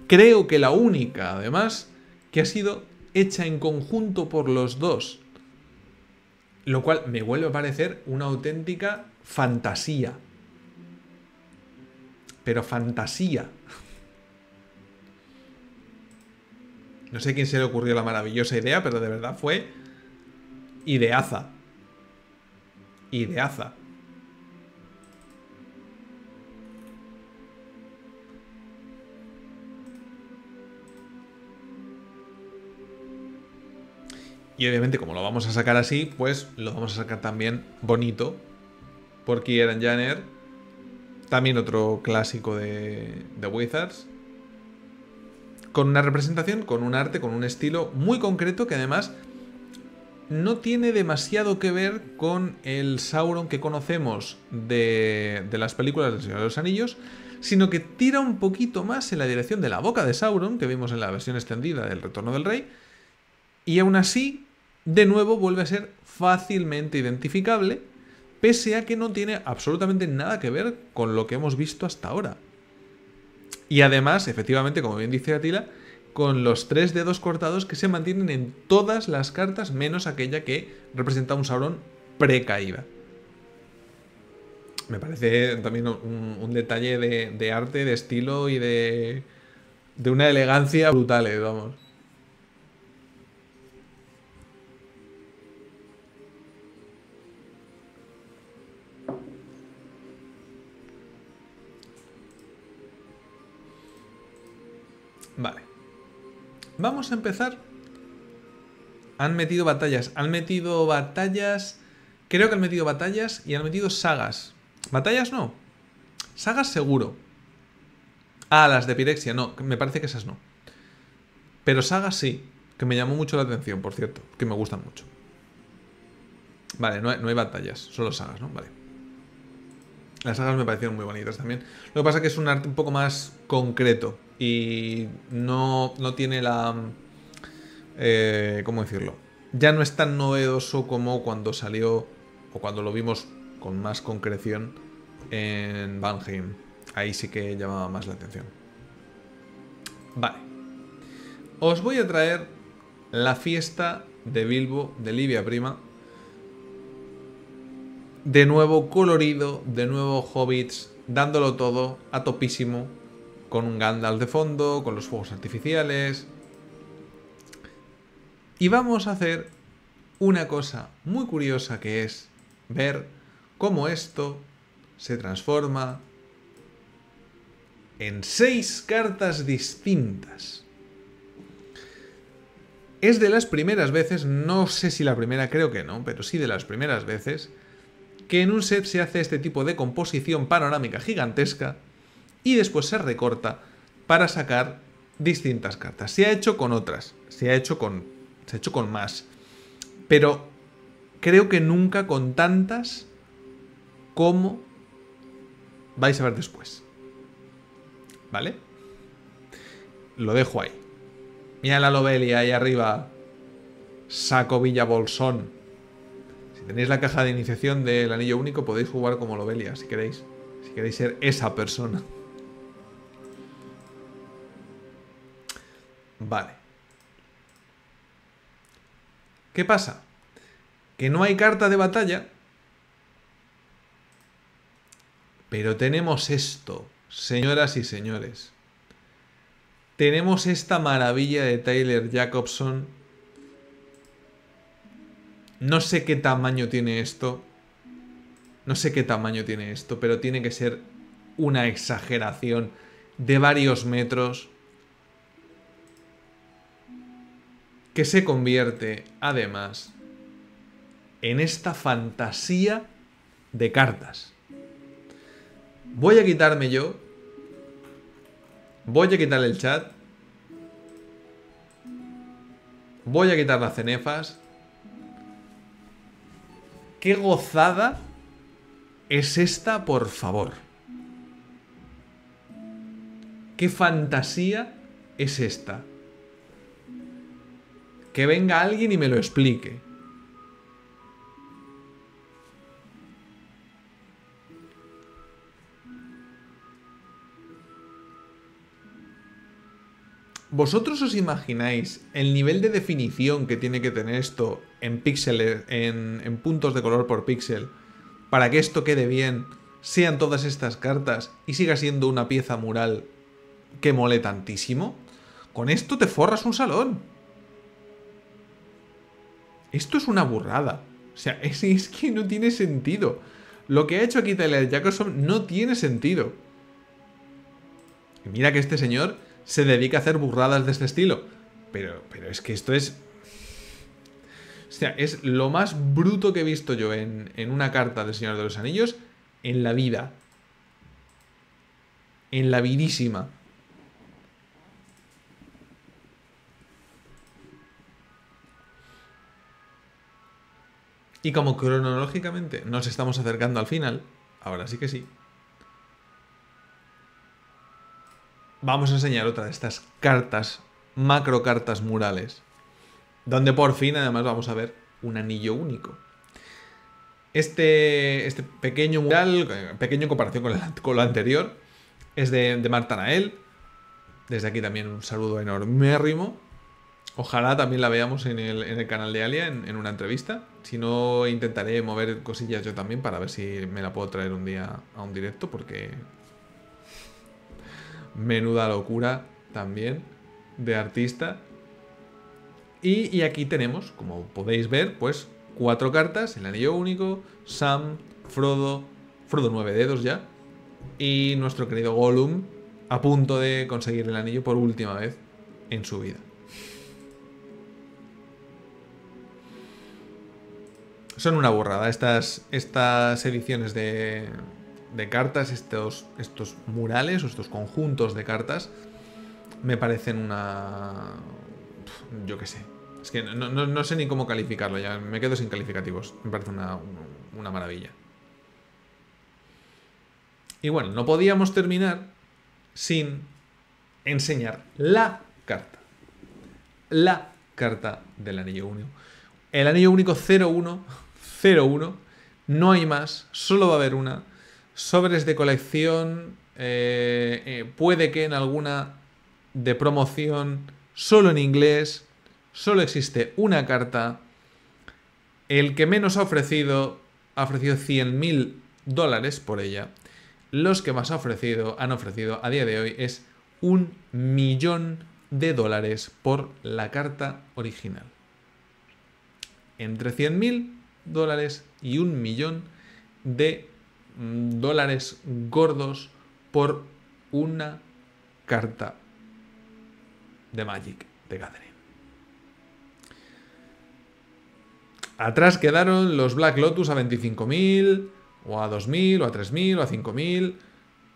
Creo que la única, además, que ha sido hecha en conjunto por los dos. Lo cual me vuelve a parecer una auténtica fantasía. Pero fantasía. No sé a quién se le ocurrió la maravillosa idea, pero de verdad fue ideaza. Ideaza. Y obviamente, como lo vamos a sacar así, pues lo vamos a sacar también bonito. Por Kieran Jenner. También otro clásico de Wizards. Con una representación, con un arte, con un estilo muy concreto que además no tiene demasiado que ver con el Sauron que conocemos de las películas del Señor de los Anillos, sino que tira un poquito más en la dirección de la boca de Sauron, que vimos en la versión extendida del Retorno del Rey, y aún así, de nuevo, vuelve a ser fácilmente identificable, pese a que no tiene absolutamente nada que ver con lo que hemos visto hasta ahora. Y además, efectivamente, como bien dice Atila, con los tres dedos cortados que se mantienen en todas las cartas, menos aquella que representa un Sauron precaída. Me parece también un detalle de arte, de estilo y de una elegancia brutal, vamos. Vale. Vamos a empezar. Han metido batallas. Creo que han metido batallas y han metido sagas. Batallas no. Sagas seguro. Ah, las de Pirexia, no. Me parece que esas no. Pero sagas sí. Que me llamó mucho la atención, por cierto. Que me gustan mucho. Vale, no hay batallas. Solo sagas, ¿no? Vale. Las sagas me parecieron muy bonitas también. Lo que pasa es que es un arte un poco más concreto. Y no tiene la... ¿cómo decirlo? Ya no es tan novedoso como cuando salió, o cuando lo vimos con más concreción en Vanheim. Ahí sí que llamaba más la atención. Vale. Os voy a traer la fiesta de Bilbo, de Livia Prima. De nuevo colorido, de nuevo hobbits, dándolo todo a topísimo, con un Gandalf de fondo, con los fuegos artificiales. Y vamos a hacer una cosa muy curiosa, que es ver cómo esto se transforma en 6 cartas distintas. Es de las primeras veces, no sé si la primera, creo que no, pero sí de las primeras veces que en un set se hace este tipo de composición panorámica gigantesca y después se recorta para sacar distintas cartas. Se ha hecho con otras, se ha hecho con más, pero creo que nunca con tantas como vais a ver después. ¿Vale? Lo dejo ahí. Mira la Lobelia ahí arriba. Saco Villa Bolsón. Si tenéis la caja de iniciación del Anillo Único, podéis jugar como Lobelia, si queréis. Si queréis ser esa persona. Vale. ¿Qué pasa? Que no hay carta de batalla. Pero tenemos esto, señoras y señores. Tenemos esta maravilla de Tyler Jacobson. No sé qué tamaño tiene esto. No sé qué tamaño tiene esto, pero tiene que ser una exageración de varios metros. Que se convierte, además, en esta fantasía de cartas. Voy a quitarme yo. Voy a quitar el chat. Voy a quitar las cenefas. ¡Qué gozada es esta, por favor! ¡Qué fantasía es esta! Que venga alguien y me lo explique. ¿Vosotros os imagináis el nivel de definición que tiene que tener esto en píxeles, en puntos de color por píxel, para que esto quede bien, sean todas estas cartas y siga siendo una pieza mural que mole tantísimo? Con esto te forras un salón. Esto es una burrada. O sea, es que no tiene sentido. Lo que ha hecho aquí Tyler Jacobson no tiene sentido. Y mira que este señor se dedica a hacer burradas de este estilo. Pero es que esto es... O sea, es lo más bruto que he visto yo en una carta del Señor de los Anillos en la vida. En la vidísima. Y como cronológicamente nos estamos acercando al final, ahora sí que sí, vamos a enseñar otra de estas cartas, macro cartas murales, donde por fin además vamos a ver un anillo único. Este pequeño mural, pequeño en comparación con lo anterior, es de Marta Nael. Desde aquí también un saludo enormérrimo. Ojalá también la veamos en el canal de Alia en una entrevista. Si no, intentaré mover cosillas yo también para ver si me la puedo traer un día a un directo, porque... menuda locura también de artista. Y aquí tenemos, como podéis ver, pues 4 cartas. El Anillo Único, Sam, Frodo 9 dedos ya. Y nuestro querido Gollum a punto de conseguir el anillo por última vez en su vida. Son una burrada estas ediciones de cartas, estos murales o estos conjuntos de cartas me parecen una... yo qué sé, es que no sé ni cómo calificarlo, ya me quedo sin calificativos, me parece una maravilla. Y bueno, no podíamos terminar sin enseñar la carta del Anillo Único. El Anillo Único 01, no hay más, solo va a haber una. Sobres de colección, puede que en alguna de promoción, solo en inglés, solo existe una carta. El que menos ha ofrecido $100.000 por ella. Los que más han ofrecido a día de hoy es $1.000.000 por la carta original. Entre $100.000 y $1.000.000 gordos por una carta de Magic the Gathering. Atrás quedaron los Black Lotus a 25.000 o a 2.000 o a 3.000 o a 5.000.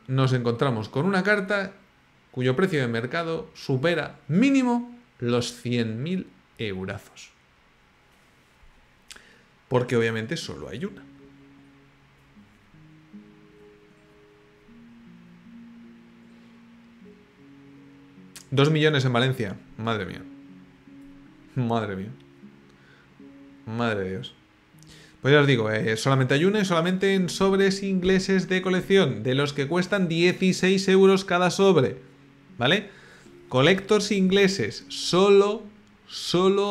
Nos encontramos con una carta cuyo precio de mercado supera mínimo los 100.000 eurazos. Porque obviamente solo hay una. $2.000.000 en Valencia. Madre mía. Madre mía. Madre de Dios. Pues ya os digo, solamente hay una y solamente en sobres ingleses de colección, de los que cuestan 16 euros cada sobre, ¿vale? Colectors ingleses, solo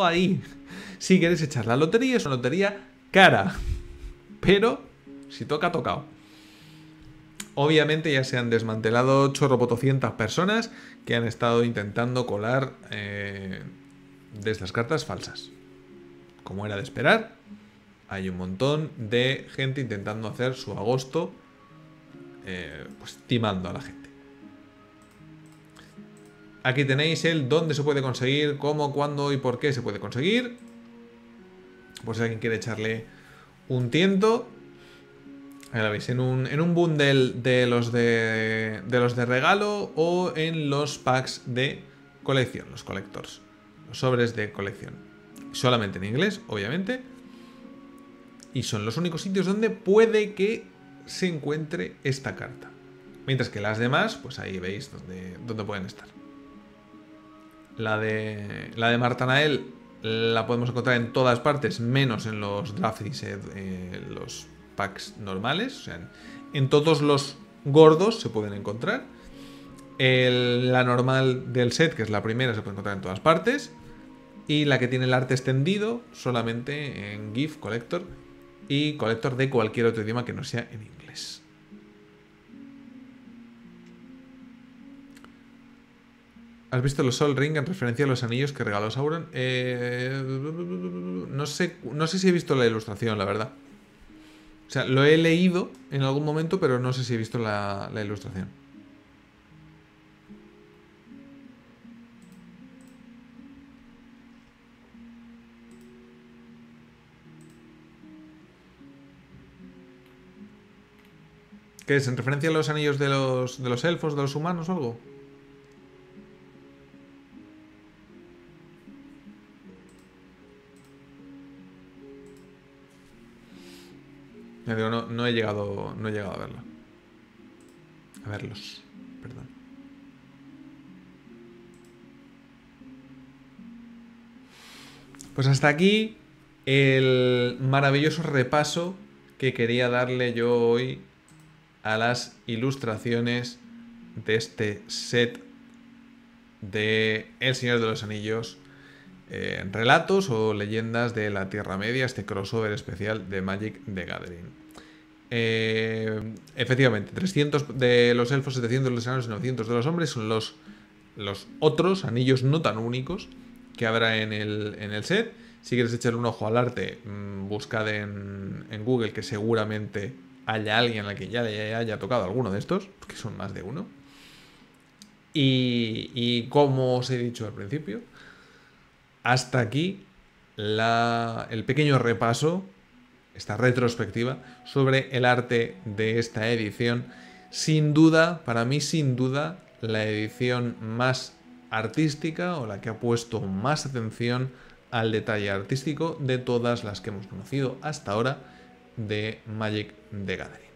ahí. Si queréis echar la lotería, es una lotería cara, pero si toca, ha tocado. Obviamente ya se han desmantelado chorropotocientas personas que han estado intentando colar de estas cartas falsas. Como era de esperar, hay un montón de gente intentando hacer su agosto, pues timando a la gente. Aquí tenéis el dónde se puede conseguir, cómo, cuándo y por qué se puede conseguir. Pues si alguien quiere echarle un tiento. Ahí lo veis, en un bundle de los de regalo o en los packs de colección, los collectors, los sobres de colección. Solamente en inglés, obviamente. Y son los únicos sitios donde puede que se encuentre esta carta. Mientras que las demás, pues ahí veis donde pueden estar. La de Marta Nael la podemos encontrar en todas partes, menos en los drafts, los packs normales. O sea, en todos los gordos se pueden encontrar. La normal del set, que es la primera, se puede encontrar en todas partes. Y la que tiene el arte extendido solamente en GIF, Collector y Collector de cualquier otro idioma que no sea en inglés. ¿Has visto los Sol Ring en referencia a los anillos que regaló Sauron? No sé si he visto la ilustración, la verdad. O sea, lo he leído en algún momento, pero no sé si he visto la ilustración. ¿Qué es? ¿En referencia a los anillos de los elfos, de los humanos o algo? Ya digo, no he llegado a verla. A verlos, perdón. Pues hasta aquí el maravilloso repaso que quería darle yo hoy a las ilustraciones de este set de El Señor de los Anillos, relatos o leyendas de la Tierra Media, este crossover especial de Magic the Gathering. Efectivamente, 300 de los elfos, 700 de los enanos y 900 de los hombres son los otros anillos no tan únicos que habrá en el set. Si quieres echarle un ojo al arte, buscad en Google, que seguramente haya alguien al que ya le haya tocado alguno de estos, que son más de uno. Y como os he dicho al principio, hasta aquí el pequeño repaso, esta retrospectiva sobre el arte de esta edición. Sin duda, para mí sin duda, la edición más artística o la que ha puesto más atención al detalle artístico de todas las que hemos conocido hasta ahora de Magic the Gathering.